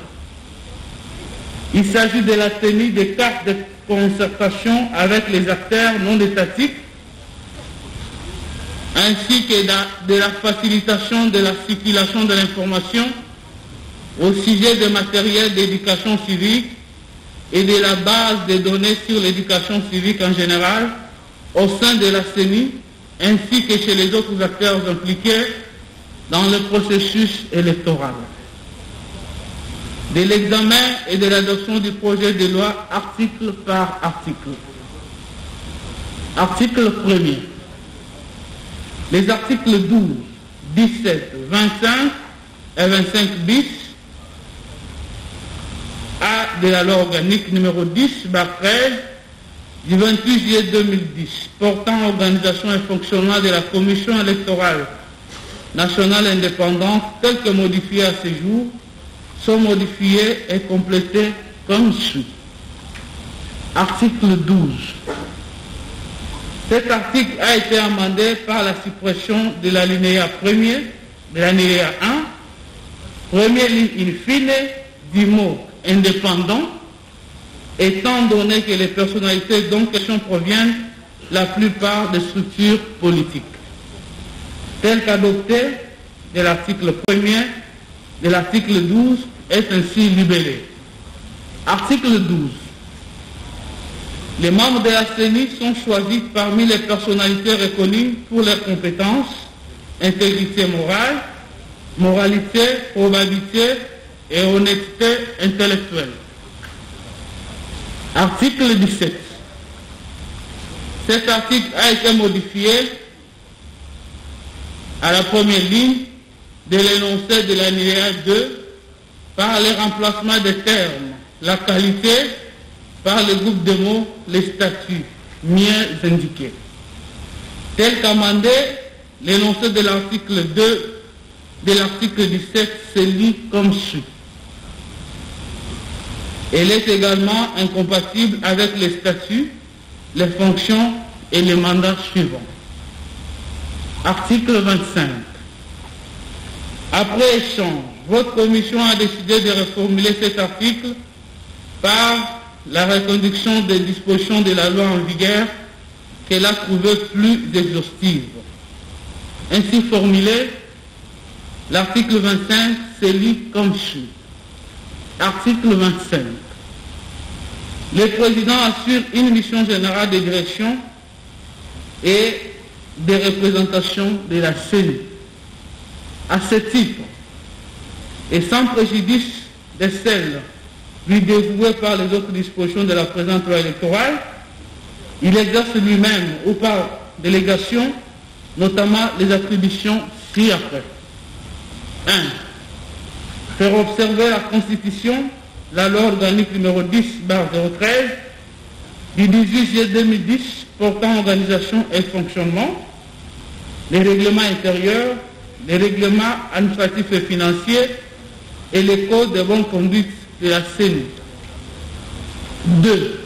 Il s'agit de la tenue des cartes de concertation avec les acteurs non étatiques ainsi que de la facilitation de la circulation de l'information au sujet des matériels d'éducation civique et de la base de données sur l'éducation civique en général au sein de la CENI ainsi que chez les autres acteurs impliqués dans le processus électoral. De l'examen et de l'adoption du projet de loi article par article. Article premier. Les articles douze, dix-sept, vingt-cinq et vingt-cinq bis A de la loi organique numéro dix barre treize du vingt-huit juillet deux mille dix portant organisation et fonctionnement de la Commission électorale nationale indépendante telle que modifiée à ce jour sont modifiés et complétés comme suit. Article douze. Cet article a été amendé par la suppression de l'alinéa premier, de l'alinéa un, première ligne in fine du mot indépendant, étant donné que les personnalités dont question proviennent la plupart des structures politiques, telles qu'adoptées de l'article premier de l'article douze est ainsi libellé. Article douze. Les membres de la CENI sont choisis parmi les personnalités reconnues pour leurs compétences, intégrité morale, moralité, probabilité et honnêteté intellectuelle. Article dix-sept. Cet article a été modifié à la première ligne de l'énoncé de l'alinéa deux par le remplacement des termes, la qualité, par le groupe de mots, les statuts, mieux indiqués. Tel qu'amendé, l'énoncé de l'article deux de l'article dix-sept se lit comme suit. Elle est également incompatible avec les statuts, les fonctions et les mandats suivants. Article vingt-cinq. Après échange, votre commission a décidé de reformuler cet article par la reconduction des dispositions de la loi en vigueur qu'elle a trouvée plus exhaustive. Ainsi formulé, l'article vingt-cinq se lit comme suit. Article vingt-cinq. Le président assure une mission générale de direction et de représentation de la CENI. À ce titre, et sans préjudice de celles lui dévouées par les autres dispositions de la présente loi électorale, il exerce lui-même ou par délégation, notamment les attributions ci-après. un. Faire observer la Constitution, la loi organique numéro dix barre zéro treize du dix-huit juillet deux mille dix portant organisation et fonctionnement, les règlements intérieurs, les règlements administratifs et financiers et les codes de bonne conduite de la CENI. deux.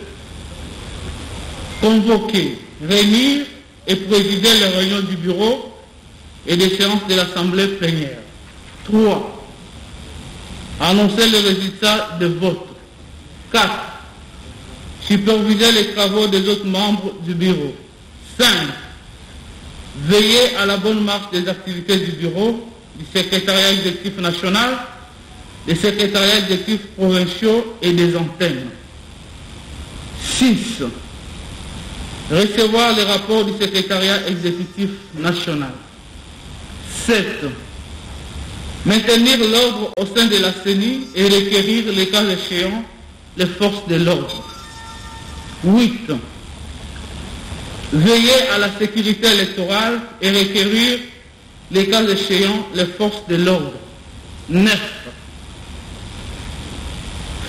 Convoquer, réunir et présider les réunions du bureau et des séances de l'Assemblée plénière. trois. Annoncer les résultats de vote. quatre. Superviser les travaux des autres membres du bureau. cinq. Veiller à la bonne marche des activités du bureau, du secrétariat exécutif national, des secrétariats exécutifs provinciaux et des antennes. six. Recevoir les rapports du secrétariat exécutif national. sept. Maintenir l'ordre au sein de la CENI et requérir, les cas échéants, les forces de l'ordre. huit. Veiller à la sécurité électorale et requérir, les cas échéants, les forces de l'ordre. neuf.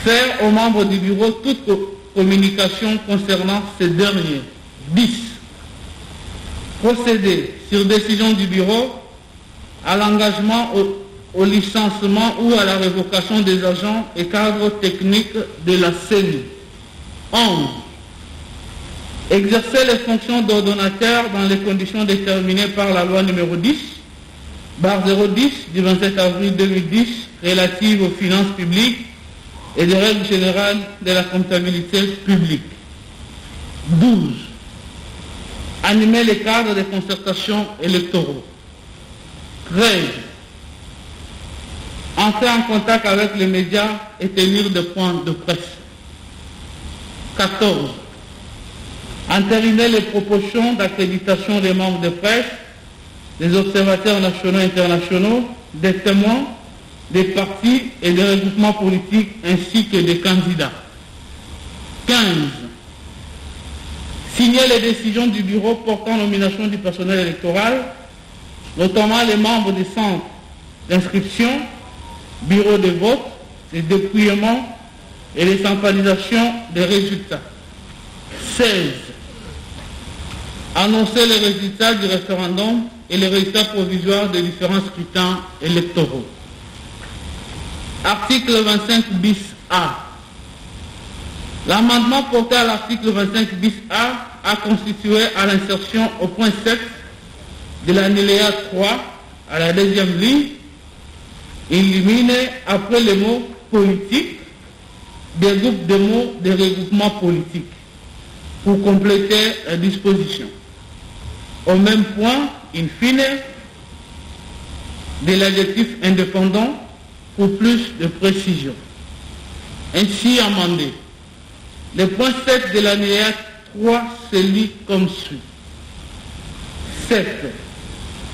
Faire aux membres du bureau toute communication concernant ces derniers. dix. Procéder, sur décision du bureau, à l'engagement au licenciement ou à la révocation des agents et cadres techniques de la C E N I. onze. Exercer les fonctions d'ordonnateur dans les conditions déterminées par la loi numéro dix, barre zéro dix du vingt-sept avril deux mille dix relative aux finances publiques et des règles générales de la comptabilité publique. douze. Animer les cadres des concertations électoraux. treize. Entrer en contact avec les médias et tenir des points de presse. quatorze. Entériner les propositions d'accréditation des membres de presse, des observateurs nationaux et internationaux, des témoins, des partis et des regroupements politiques ainsi que des candidats. quinze. Signer les décisions du bureau portant nomination du personnel électoral, notamment les membres des centres d'inscription, bureaux de vote, les dépouillements et les centralisations des résultats. seize. Annoncer les résultats du référendum et les résultats provisoires des différents scrutins électoraux. Article vingt-cinq bis A. L'amendement porté à l'article vingt-cinq bis A a constitué à l'insertion au point sept de l'alinéa trois à la deuxième ligne, éliminer après les mots politiques des groupes de mots des regroupements politiques pour compléter la disposition. Au même point, in fine, de l'adjectif indépendant pour plus de précision. Ainsi amendé. Le point sept de l'alinéa trois se lit comme suit. sept.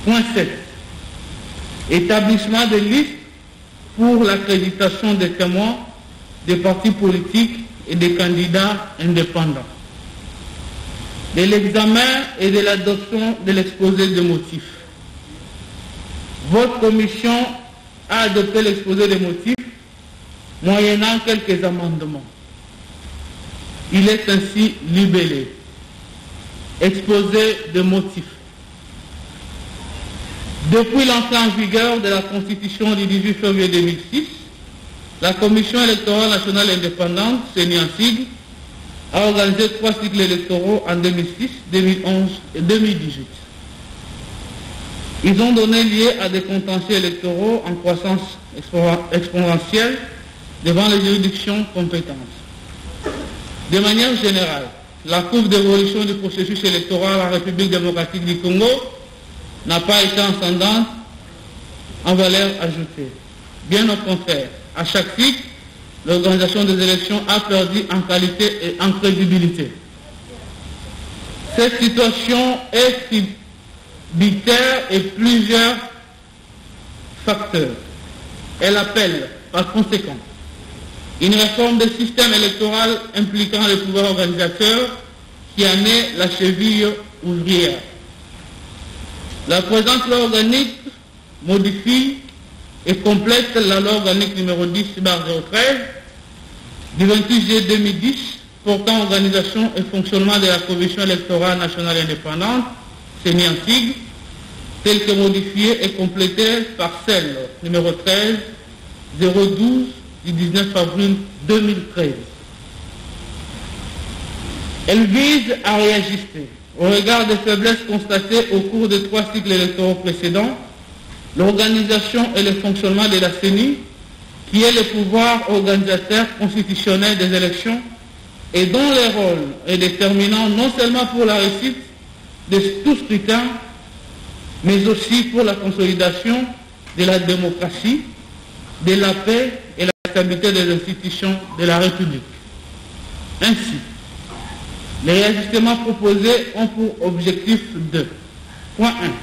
Point sept. Établissement de listes pour l'accréditation des témoins, des partis politiques et des candidats indépendants. De l'examen et de l'adoption de l'exposé des motifs. Votre commission a adopté l'exposé des motifs, moyennant quelques amendements. Il est ainsi libellé. Exposé des motifs. Depuis l'entrée en vigueur de la Constitution du dix-huit février deux mille six, la Commission électorale nationale indépendante, C E N I en sigle, a organisé trois cycles électoraux en deux mille six, deux mille onze et deux mille dix-huit. Ils ont donné lieu à des contentieux électoraux en croissance exponentielle devant les juridictions compétentes. De manière générale, la courbe d'évolution du processus électoral en République démocratique du Congo n'a pas été ascendante en valeur ajoutée. Bien au contraire, à chaque cycle, l'organisation des élections a perdu en qualité et en crédibilité. Cette situation est tributaire et plusieurs facteurs. Elle appelle, par conséquent, une réforme des systèmes électoraux impliquant le pouvoir organisateur qui en est la cheville ouvrière. La présente loi organique modifie et complète la loi organique numéro dix barre zéro treize du vingt-huit juillet deux mille dix portant organisation et fonctionnement de la Commission électorale nationale indépendante, C E N I en sigle, telle que modifiée et complétée par celle numéro treize zéro douze du dix-neuf avril deux mille treize. Elle vise à réajuster, au regard des faiblesses constatées au cours des trois cycles électoraux précédents, l'organisation et le fonctionnement de la C E N I, qui est le pouvoir organisateur constitutionnel des élections et dont le rôle est déterminant non seulement pour la réussite de tout scrutin, mais aussi pour la consolidation de la démocratie, de la paix et la stabilité des institutions de la République. Ainsi, les ajustements proposés ont pour objectif de point un.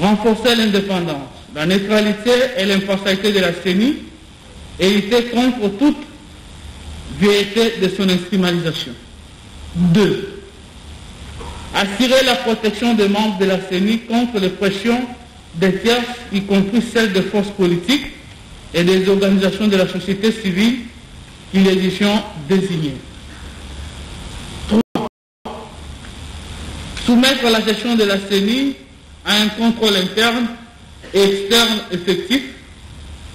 Renforcer l'indépendance, la neutralité et l'impartialité de la C E N I et lutter contre toute vérité de son instrumentalisation. deux. Assurer la protection des membres de la C E N I contre les pressions des tiers, y compris celles des forces politiques et des organisations de la société civile qui les y sont désignées. trois. Soumettre la gestion de la C E N I à un contrôle interne et externe effectif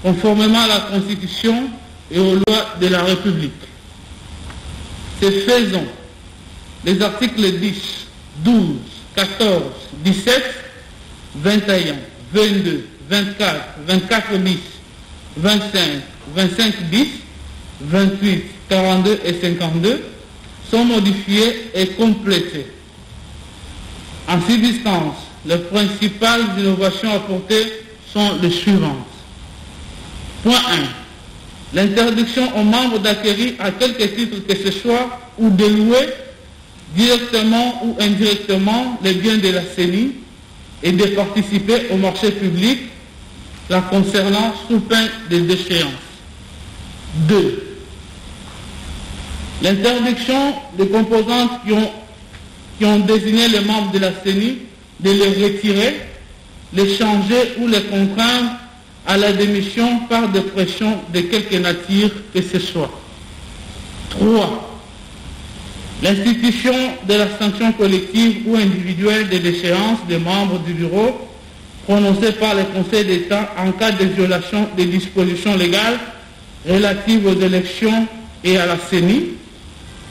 conformément à la Constitution et aux lois de la République. Ce faisant, les articles dix, douze, quatorze, dix-sept, vingt et un, vingt-deux, vingt-quatre, vingt-cinq, vingt-cinq bis, vingt-huit, quarante-deux et cinquante-deux sont modifiés et complétés. En substance, les principales innovations apportées sont les suivantes. Point un. L'interdiction aux membres d'acquérir à quelque titre que ce soit ou de louer directement ou indirectement les biens de la C E N I et de participer au marché public la concernant sous peine de déchéance. deux. L'interdiction des composantes qui ont, qui ont désigné les membres de la C E N I de les retirer, les changer ou les contraindre à la démission par des pressions de quelque nature que ce soit. trois. L'institution de la sanction collective ou individuelle des déchéances des membres du bureau prononcée par le Conseil d'État en cas de violation des dispositions légales relatives aux élections et à la C E N I,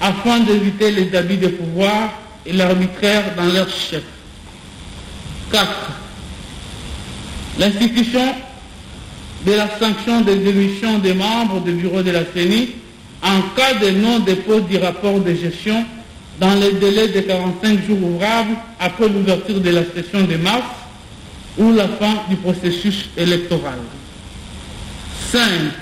afin d'éviter les abus de pouvoir et l'arbitraire dans leur chef. quatre. L'institution de la sanction des démissions des membres du bureau de la C E N I en cas de non-dépôt du rapport de gestion dans les délais de quarante-cinq jours ouvrables après l'ouverture de la session de mars ou la fin du processus électoral. cinq.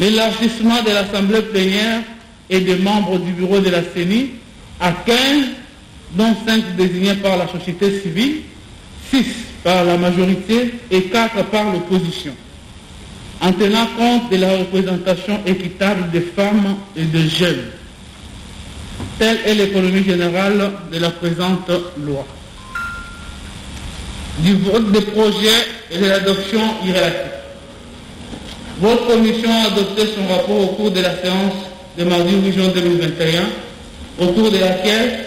L'élargissement de l'Assemblée plénière et des membres du bureau de la C E N I à quinze, dont cinq désignés par la société civile, six par la majorité et quatre par l'opposition, en tenant compte de la représentation équitable des femmes et des jeunes. Telle est l'économie générale de la présente loi. Du vote des projets et de l'adoption irréactive. Votre commission a adopté son rapport au cours de la séance de mardi huit juin deux mille vingt et un, au cours de laquelle,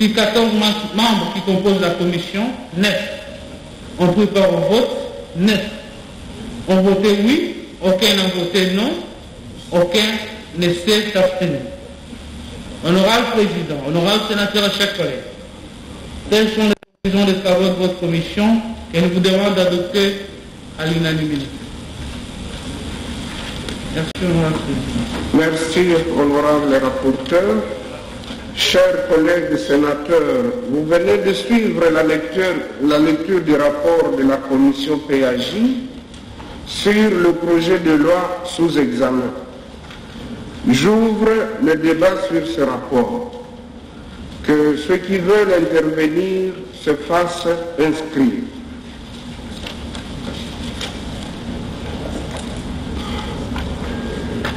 sur quatorze membres qui composent la commission, neuf ont pris part au vote, neuf ont voté oui, aucun n'a voté non, aucun ne s'est abstenu. Honorable Président, honorable sénateur à chaque collègue, telles sont les conclusions des travaux de votre commission que nous vous demandons d'adopter à l'unanimité. Merci, honorable Président. Merci, honorable rapporteur. Chers collègues sénateurs, vous venez de suivre la lecture, la lecture du rapport de la commission P A J sur le projet de loi sous examen. J'ouvre le débat sur ce rapport. Que ceux qui veulent intervenir se fassent inscrire.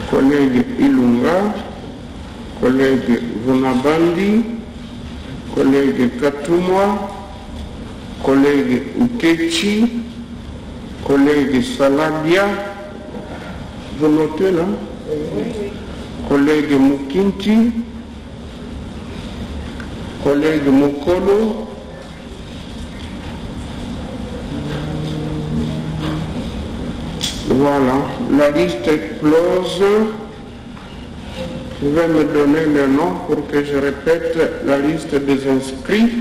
Collègue Ilunga, collègue Vunabandi, collègue Katoum, collègue Ukechi, collègue Salabia, vous notez là, oui. Collègue Mukinti, collègue Mokolo, voilà, la liste est close. Vous pouvez me donner le nom pour que je répète la liste des inscrits.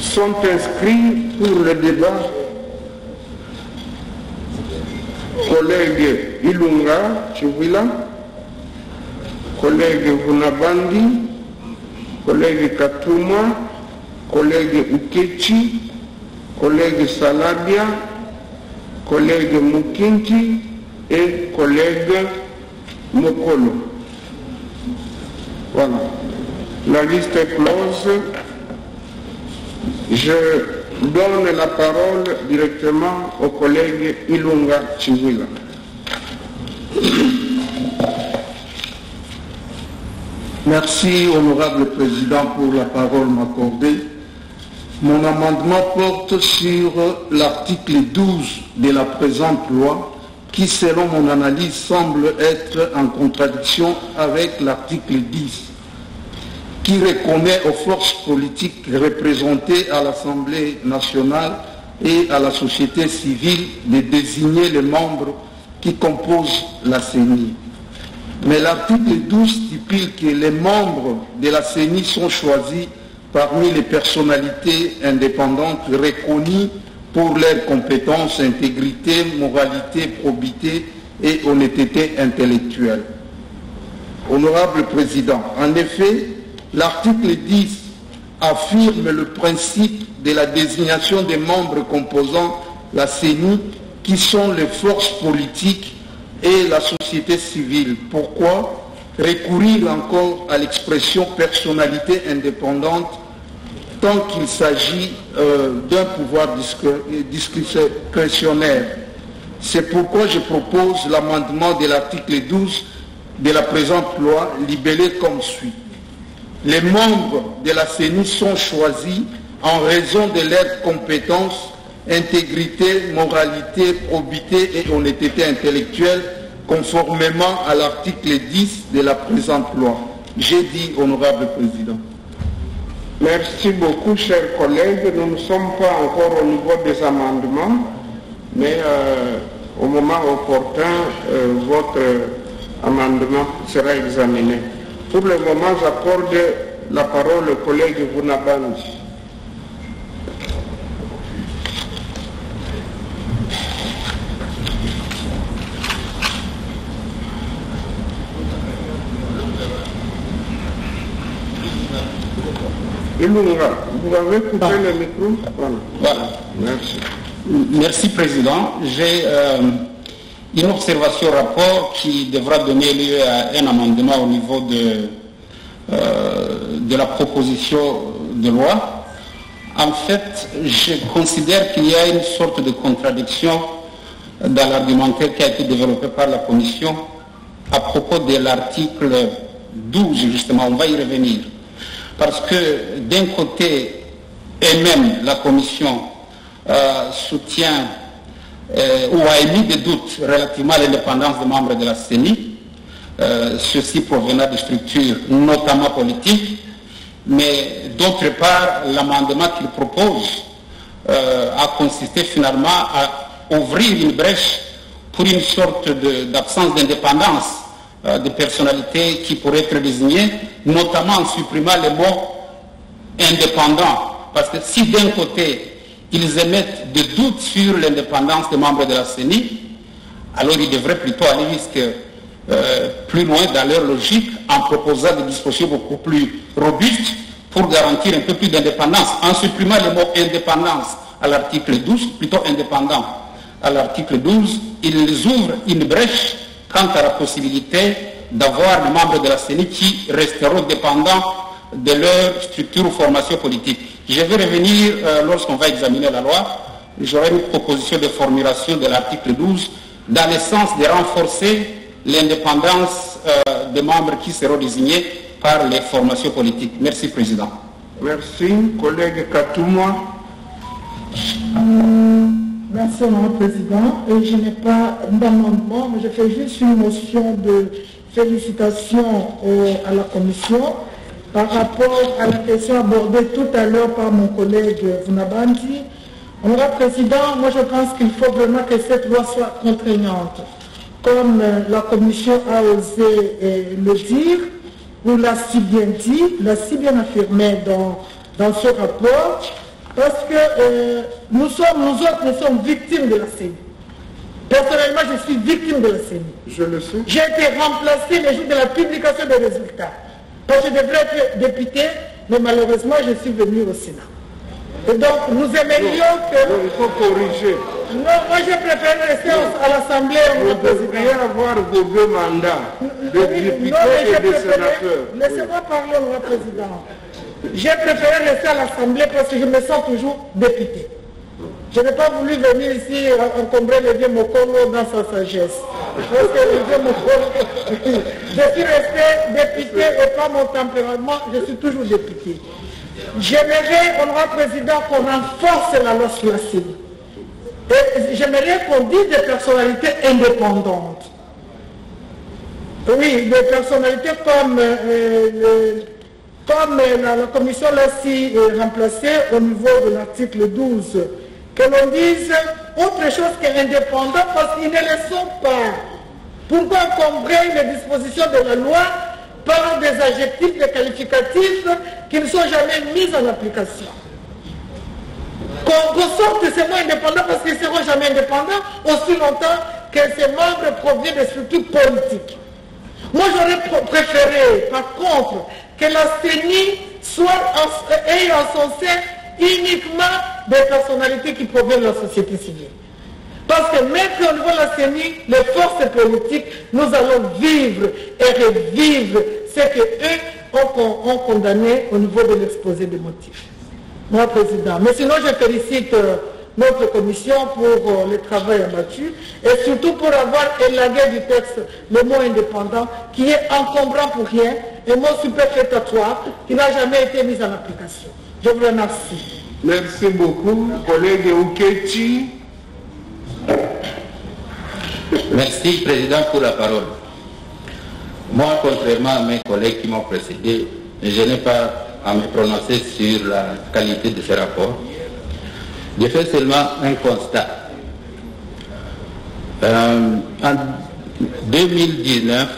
Sont inscrits pour le débat collègue Ilunga Chiwila, collègue Vunabandi, collègue Katouma, collègue Ukechi, collègue Salabia, collègue Mukinti et collègue Mokolo. Voilà. La liste est close. Je donne la parole directement au collègue Ilunga Chiwila. Merci, honorable président, pour la parole m'accordée. Mon amendement porte sur l'article douze de la présente loi qui, selon mon analyse, semble être en contradiction avec l'article dix. Qui reconnaît aux forces politiques représentées à l'Assemblée nationale et à la société civile de désigner les membres qui composent la C E N I. Mais l'article douze stipule que les membres de la C E N I sont choisis parmi les personnalités indépendantes reconnues pour leurs compétences, intégrité, moralité, probité et honnêteté intellectuelle. Honorable Président, en effet, l'article dix affirme le principe de la désignation des membres composant la C E N I qui sont les forces politiques et la société civile. Pourquoi recourir encore à l'expression personnalité indépendante tant qu'il s'agit euh, d'un pouvoir discrétionnaire? C'est pourquoi je propose l'amendement de l'article douze de la présente loi libellé comme suit. Les membres de la C E N I sont choisis en raison de leurs compétences, intégrité, moralité, probité et honnêteté intellectuelle, conformément à l'article dix de la présente loi. J'ai dit, honorable Président. Merci beaucoup, chers collègues. Nous ne sommes pas encore au niveau des amendements, mais euh, au moment opportun, euh, votre amendement sera examiné. Pour le moment, j'accorde la parole au collègue Vunabandi. Ilunga, vous avez coupé ah. le micro. Voilà. voilà. Merci. Merci, Président. J'ai euh, une observation rapport qui devra donner lieu à un amendement au niveau de, euh, de la proposition de loi. En fait, je considère qu'il y a une sorte de contradiction dans l'argumentaire qui a été développé par la Commission à propos de l'article douze, justement. On va y revenir. Parce que d'un côté, elle-même, la Commission euh, soutient euh, ou a émis des doutes relativement à l'indépendance des membres de la C E N I, euh, ceci provenant de structures notamment politiques, mais d'autre part, l'amendement qu'il propose euh, a consisté finalement à ouvrir une brèche pour une sorte d'absence d'indépendance de personnalités qui pourraient être désignées, notamment en supprimant les mots indépendants. Parce que si d'un côté, ils émettent des doutes sur l'indépendance des membres de la C E N I, alors ils devraient plutôt aller jusque euh, plus loin dans leur logique en proposant des dispositions beaucoup plus robustes pour garantir un peu plus d'indépendance, en supprimant les mots indépendance à l'article douze, plutôt indépendant à l'article douze, ils ouvrent une brèche quant à la possibilité d'avoir les membres de la C E N I qui resteront dépendants de leur structure ou formation politique. Je vais revenir euh, lorsqu'on va examiner la loi. J'aurai une proposition de formulation de l'article douze dans le sens de renforcer l'indépendance euh, des membres qui seront désignés par les formations politiques. Merci, Président. Merci, collègue Katouma. Mmh. Merci, Monsieur le Président. Et je n'ai pas d'amendement, mais je fais juste une motion de félicitations euh, à la Commission par rapport à la question abordée tout à l'heure par mon collègue Vunabandi. Honorable Président, moi je pense qu'il faut vraiment que cette loi soit contraignante. Comme euh, la Commission a osé euh, le dire, ou l'a si bien dit, l'a si bien affirmé dans, dans ce rapport, parce que euh, nous sommes, nous autres, nous sommes victimes de la C E N I. Personnellement, je suis victime de la C E N I. Je le sais. J'ai été remplacé le jour de la publication des résultats. Parce que je devrais être député, mais malheureusement, je suis venu au Sénat. Et donc, nous aimerions non. que... Non, il faut corriger. Non, moi, je préfère rester non. à l'Assemblée. Vous devriez avoir vos deux mandats de député et de sénateur. Laissez-moi parler, mon Président. J'ai préféré rester à l'Assemblée parce que je me sens toujours député. Je n'ai pas voulu venir ici encombrer le vieux Mokolo dans sa sagesse. Parce que le vieux Mokolo... Je suis resté député et pas mon tempérament, je suis toujours député. J'aimerais, honorable Président, qu'on renforce la loi sur la C E N I. Et j'aimerais qu'on dise des personnalités indépendantes. Oui, des personnalités comme... Euh, le, Comme la, la Commission l'a si remplacée au niveau de l'article douze, que l'on dise autre chose qu'indépendant parce qu'ils ne le sont pas. Pourquoi encombrer les dispositions de la loi par des adjectifs, des qualificatifs qui ne sont jamais mis en application? Qu'on ressorte ces mots indépendants parce qu'ils ne seront jamais indépendants aussi longtemps que ces membres proviennent des structures politiques. Moi, j'aurais préféré, par contre, que la CENI soit ait en son sein uniquement des personnalités qui proviennent de la société civile. Parce que même qu'au niveau de la CENI, les forces politiques, nous allons vivre et revivre ce qu'eux ont, ont condamné au niveau de l'exposé des motifs. Mon président. Mais sinon, je félicite euh, notre commission pour euh, le travail abattu et surtout pour avoir élagué du texte le mot indépendant qui est encombrant pour rien, le mot superfétatoire qui n'a jamais été mis en application. Je vous remercie. Merci beaucoup, collègue Ukechi. Merci, Président, pour la parole. Moi, contrairement à mes collègues qui m'ont précédé, je n'ai pas à me prononcer sur la qualité de ce rapport. Je fais seulement un constat. Euh, en deux mille dix-neuf,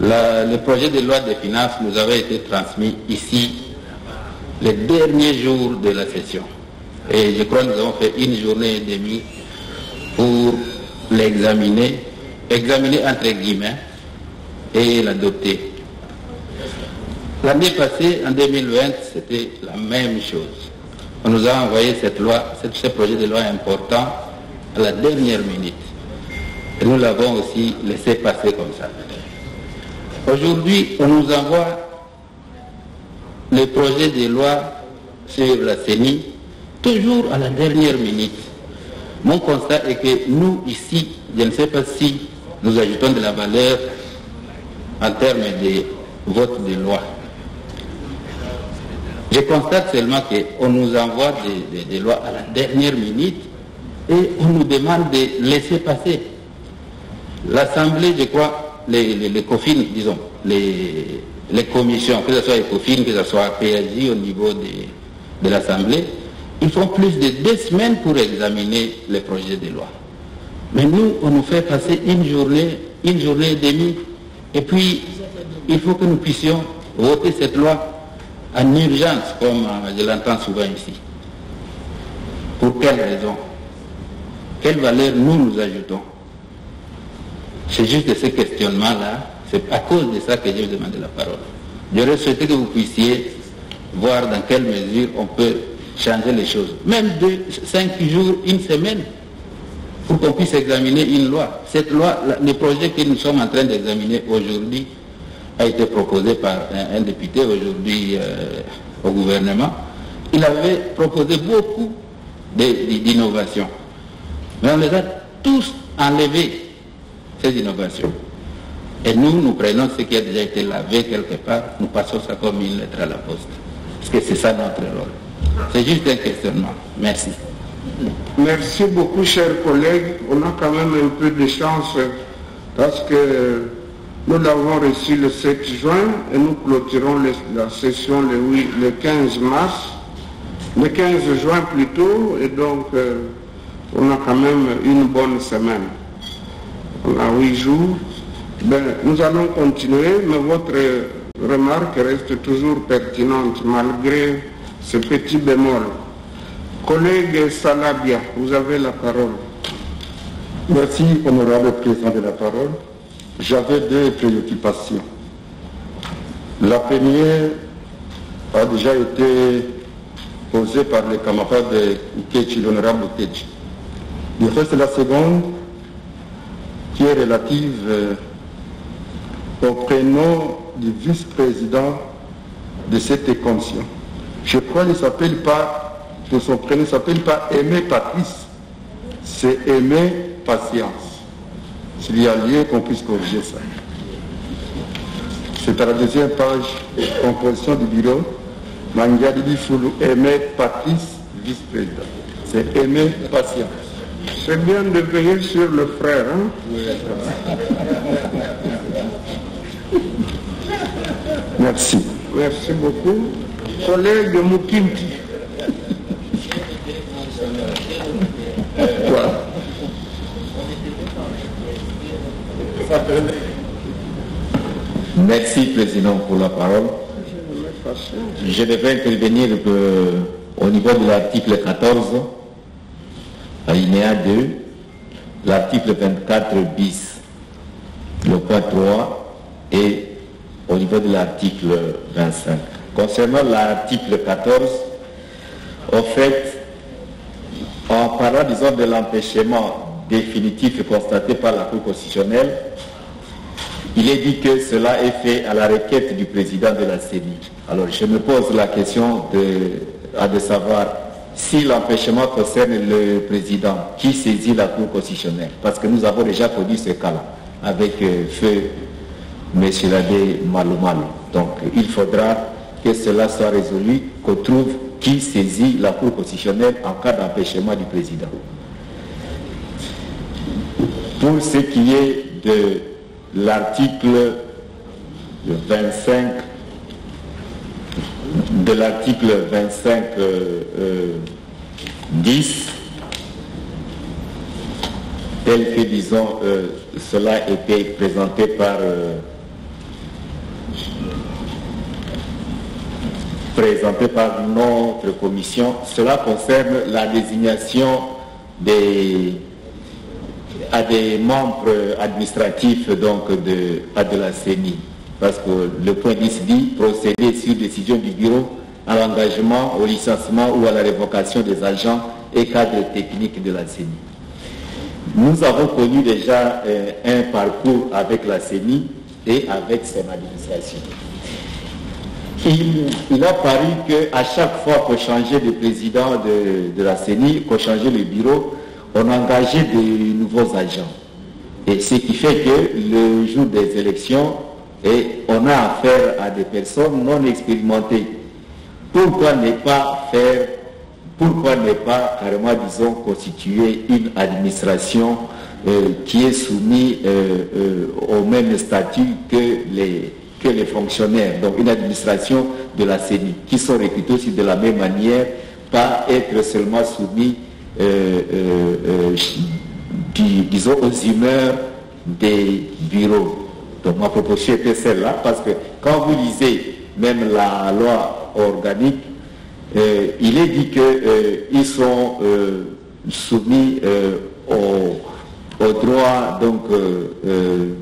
la, le projet de loi des finances nous avait été transmis ici le dernier jour de la session. Et je crois que nous avons fait une journée et demie pour l'examiner, examiner entre guillemets, et l'adopter. L'année passée, en deux mille vingt, c'était la même chose. On nous a envoyé cette loi, ce projet de loi important à la dernière minute. Et nous l'avons aussi laissé passer comme ça. Aujourd'hui, on nous envoie le projet de loi sur la CENI, toujours à la dernière minute. Mon constat est que nous, ici, je ne sais pas si nous ajoutons de la valeur en termes de vote de loi. Je constate seulement qu'on nous envoie des, des, des lois à la dernière minute et on nous demande de laisser passer. L'Assemblée, je crois, les, les, les COFIN, disons, les, les commissions, que ce soit les COFIN, que ce soit P S I au niveau de, de l'Assemblée, ils font plus de deux semaines pour examiner les projets de loi. Mais nous, on nous fait passer une journée, une journée et demie, et puis il faut que nous puissions voter cette loi en urgence, comme je l'entends souvent ici. Pour quelle raison? Quelle valeur nous nous ajoutons? C'est juste de ce questionnement-là, c'est à cause de ça que je vous demande la parole. J'aurais souhaité que vous puissiez voir dans quelle mesure on peut changer les choses. Même deux, cinq jours, une semaine, pour qu'on puisse examiner une loi. Cette loi, le projet que nous sommes en train d'examiner aujourd'hui, a été proposé par un, un député aujourd'hui euh, au gouvernement. Il avait proposé beaucoup d'innovations. Mais on les a tous enlevés, ces innovations. Et nous, nous prenons ce qui a déjà été lavé quelque part, nous passons ça comme une lettre à la poste. Parce que c'est ça notre rôle. C'est juste un questionnement. Merci. Merci beaucoup, chers collègues. On a quand même un peu de chance parce que nous l'avons reçu le sept juin et nous clôturons les, la session le, le quinze mars, le quinze juin plutôt, et donc euh, on a quand même une bonne semaine. On a huit jours. Ben, nous allons continuer, mais votre remarque reste toujours pertinente malgré ce petit bémol. Collègue Salabia, vous avez la parole. Merci, honorable président de la parole. J'avais deux préoccupations. La première a déjà été posée par les camarades Ukechi, l'honorable Ukechi. Il reste la seconde qui est relative au prénom du vice-président de cette commission. Je crois qu'il s'appelle pas, que son prénom ne s'appelle pas Aimé Patrice, c'est Aimé Patience. S'il y a lieu qu'on puisse corriger ça. C'est à la deuxième page, composition du bureau, Mangezi Bifulu Aimé Patience, vice-président. C'est Aimé Patience. C'est bien de veiller sur le frère, hein? Oui. Merci. Merci beaucoup. Collègue de Mukinti. Merci, Président, pour la parole. Je devrais intervenir qu'au niveau de l'article quatorze, alinéa deux, l'article vingt-quatre bis, le point trois, et au niveau de l'article vingt-cinq. Concernant l'article quatorze, en fait, en parlant, disons, de l'empêchement définitif constaté par la Cour constitutionnelle, il est dit que cela est fait à la requête du président de la CENI. Alors, je me pose la question de, à de savoir si l'empêchement concerne le président qui saisit la Cour constitutionnelle. Parce que nous avons déjà connu ce cas-là, avec euh, feu M. l'abbé Malomalo. Donc, il faudra que cela soit résolu, qu'on trouve qui saisit la Cour constitutionnelle en cas d'empêchement du président. Pour ce qui est de l'article vingt-cinq, de l'article vingt-cinq euh, euh, dix, tel que, disons, euh, cela a été présenté par euh, présenté par notre commission, cela concerne la désignation des à des membres administratifs donc de, à de la CENI. Parce que le point dix dit procéder sur décision du bureau à l'engagement, au licenciement ou à la révocation des agents et cadres techniques de la CENI. Nous avons connu déjà euh, un parcours avec la CENI et avec son administration. Il, il a paru qu'à chaque fois qu'on changeait de président de, de la CENI, qu'on changeait le bureau, on engageait de nouveaux agents. Et ce qui fait que le jour des élections, et on a affaire à des personnes non expérimentées. Pourquoi ne pas faire, pourquoi ne pas carrément, disons, constituer une administration euh, qui est soumise euh, euh, au même statut que les, que les fonctionnaires, donc une administration de la CENI, qui sont recrutés aussi de la même manière, pas être seulement soumis Euh, euh, euh, dis, disons aux humeurs des bureaux. Donc ma proposition était celle-là, parce que quand vous lisez même la loi organique, euh, il est dit qu'ils euh, sont euh, soumis euh, au, au droit donc euh, euh,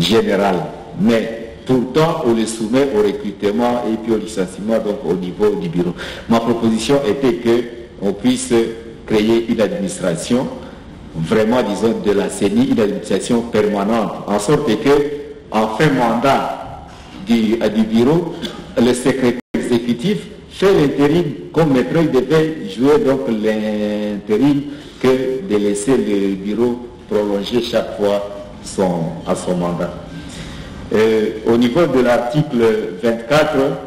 général, mais pourtant on les soumet au recrutement et puis au licenciement donc au niveau du bureau. Ma proposition était que on puisse créer une administration, vraiment disons de la CENI, une administration permanente, en sorte que en fin mandat du, du bureau, le secrétaire exécutif fait l'intérim comme maître, il devait jouer donc l'intérim que de laisser le bureau prolonger chaque fois son, à son mandat. Euh, au niveau de l'article vingt-quatre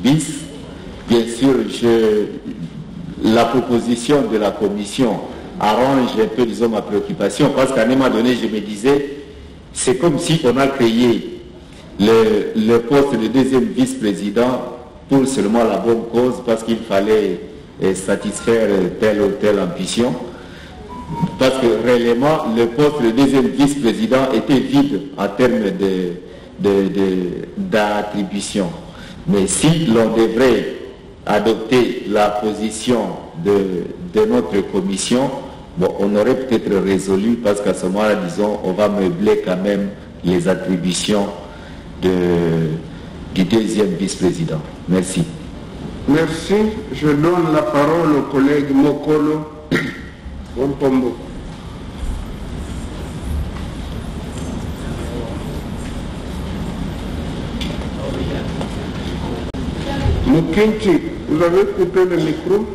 bis, bien sûr, je... La proposition de la commission arrange un peu, disons, ma préoccupation, parce qu'à un moment donné, je me disais, c'est comme si on a créé le, le poste de deuxième vice-président pour seulement la bonne cause, parce qu'il fallait eh, satisfaire telle ou telle ambition, parce que réellement, le poste de deuxième vice-président était vide en termes d'attribution. Mais si l'on devrait adopter la position de, de notre commission, bon, on aurait peut-être résolu, parce qu'à ce moment-là, disons, on va meubler quand même les attributions de, du deuxième vice-président. Merci. Merci. Je donne la parole au collègue Mokolo Bontombo. Mukinti, vous avez coupé le micro?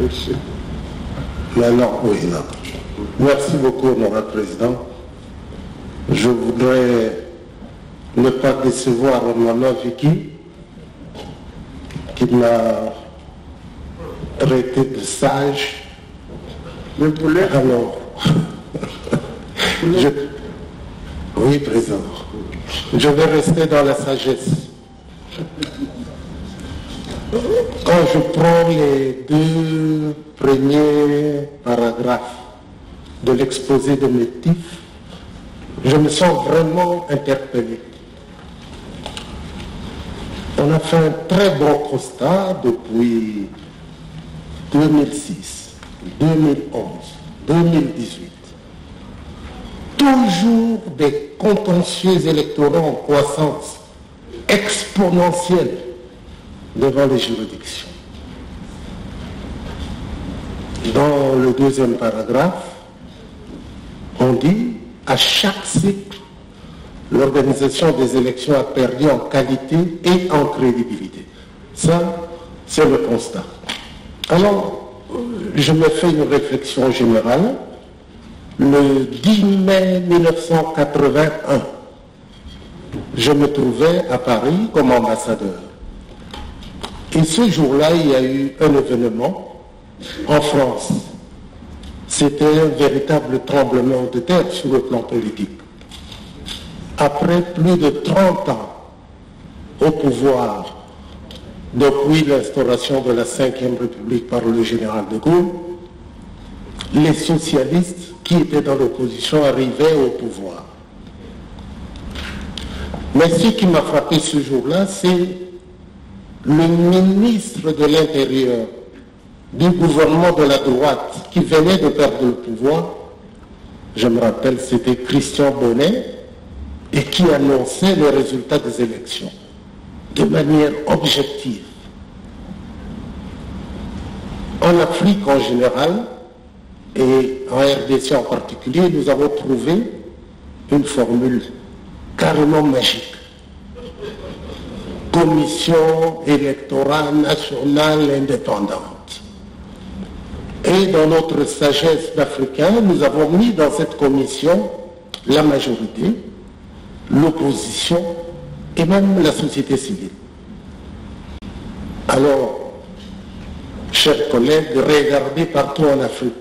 Merci. Maintenant, oui, non. Merci beaucoup, honorable président. Je voudrais ne pas décevoir honorable Vicky, qui m'a traité de sage. Mais vous voulez alors je... Oui, président. Je vais rester dans la sagesse. Quand je prends les deux premiers paragraphes de l'exposé de motifs, je me sens vraiment interpellé. On a fait un très bon constat depuis deux mille six, deux mille onze, deux mille dix-huit. Toujours des contentieux électoraux en croissance exponentielle devant les juridictions. Dans le deuxième paragraphe, on dit « À chaque cycle, l'organisation des élections a perdu en qualité et en crédibilité. » Ça, c'est le constat. Alors, je me fais une réflexion générale. Le dix mai mille neuf cent quatre-vingt-un, je me trouvais à Paris comme ambassadeur. Et ce jour-là, il y a eu un événement en France. C'était un véritable tremblement de terre sur le plan politique. Après plus de trente ans au pouvoir, depuis l'instauration de la cinquième République par le général de Gaulle, les socialistes qui étaient dans l'opposition arrivaient au pouvoir. Mais ce qui m'a frappé ce jour-là, c'est le ministre de l'Intérieur du gouvernement de la droite qui venait de perdre le pouvoir. Je me rappelle, c'était Christian Bonnet, et qui annonçait le résultat des élections de manière objective. En Afrique en général, et en R D C en particulier, nous avons trouvé une formule carrément magique. Commission électorale nationale indépendante. Et dans notre sagesse d'Africains, nous avons mis dans cette commission la majorité, l'opposition et même la société civile. Alors, chers collègues, regardez partout en Afrique.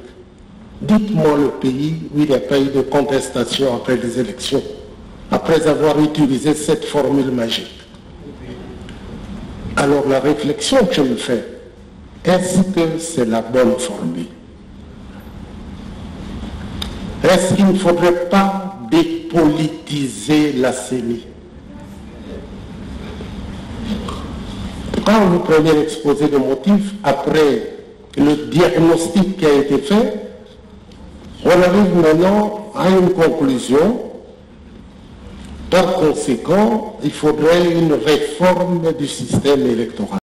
Dites-moi le pays où il n'y a pas eu de contestation après les élections, après avoir utilisé cette formule magique. Alors la réflexion que je me fais, est-ce que c'est la bonne formule? Est-ce qu'il ne faudrait pas dépolitiser la CENI? Quand vous prenez l'exposé de motifs, après le diagnostic qui a été fait, on arrive maintenant à une conclusion. Par conséquent, il faudrait une réforme du système électoral.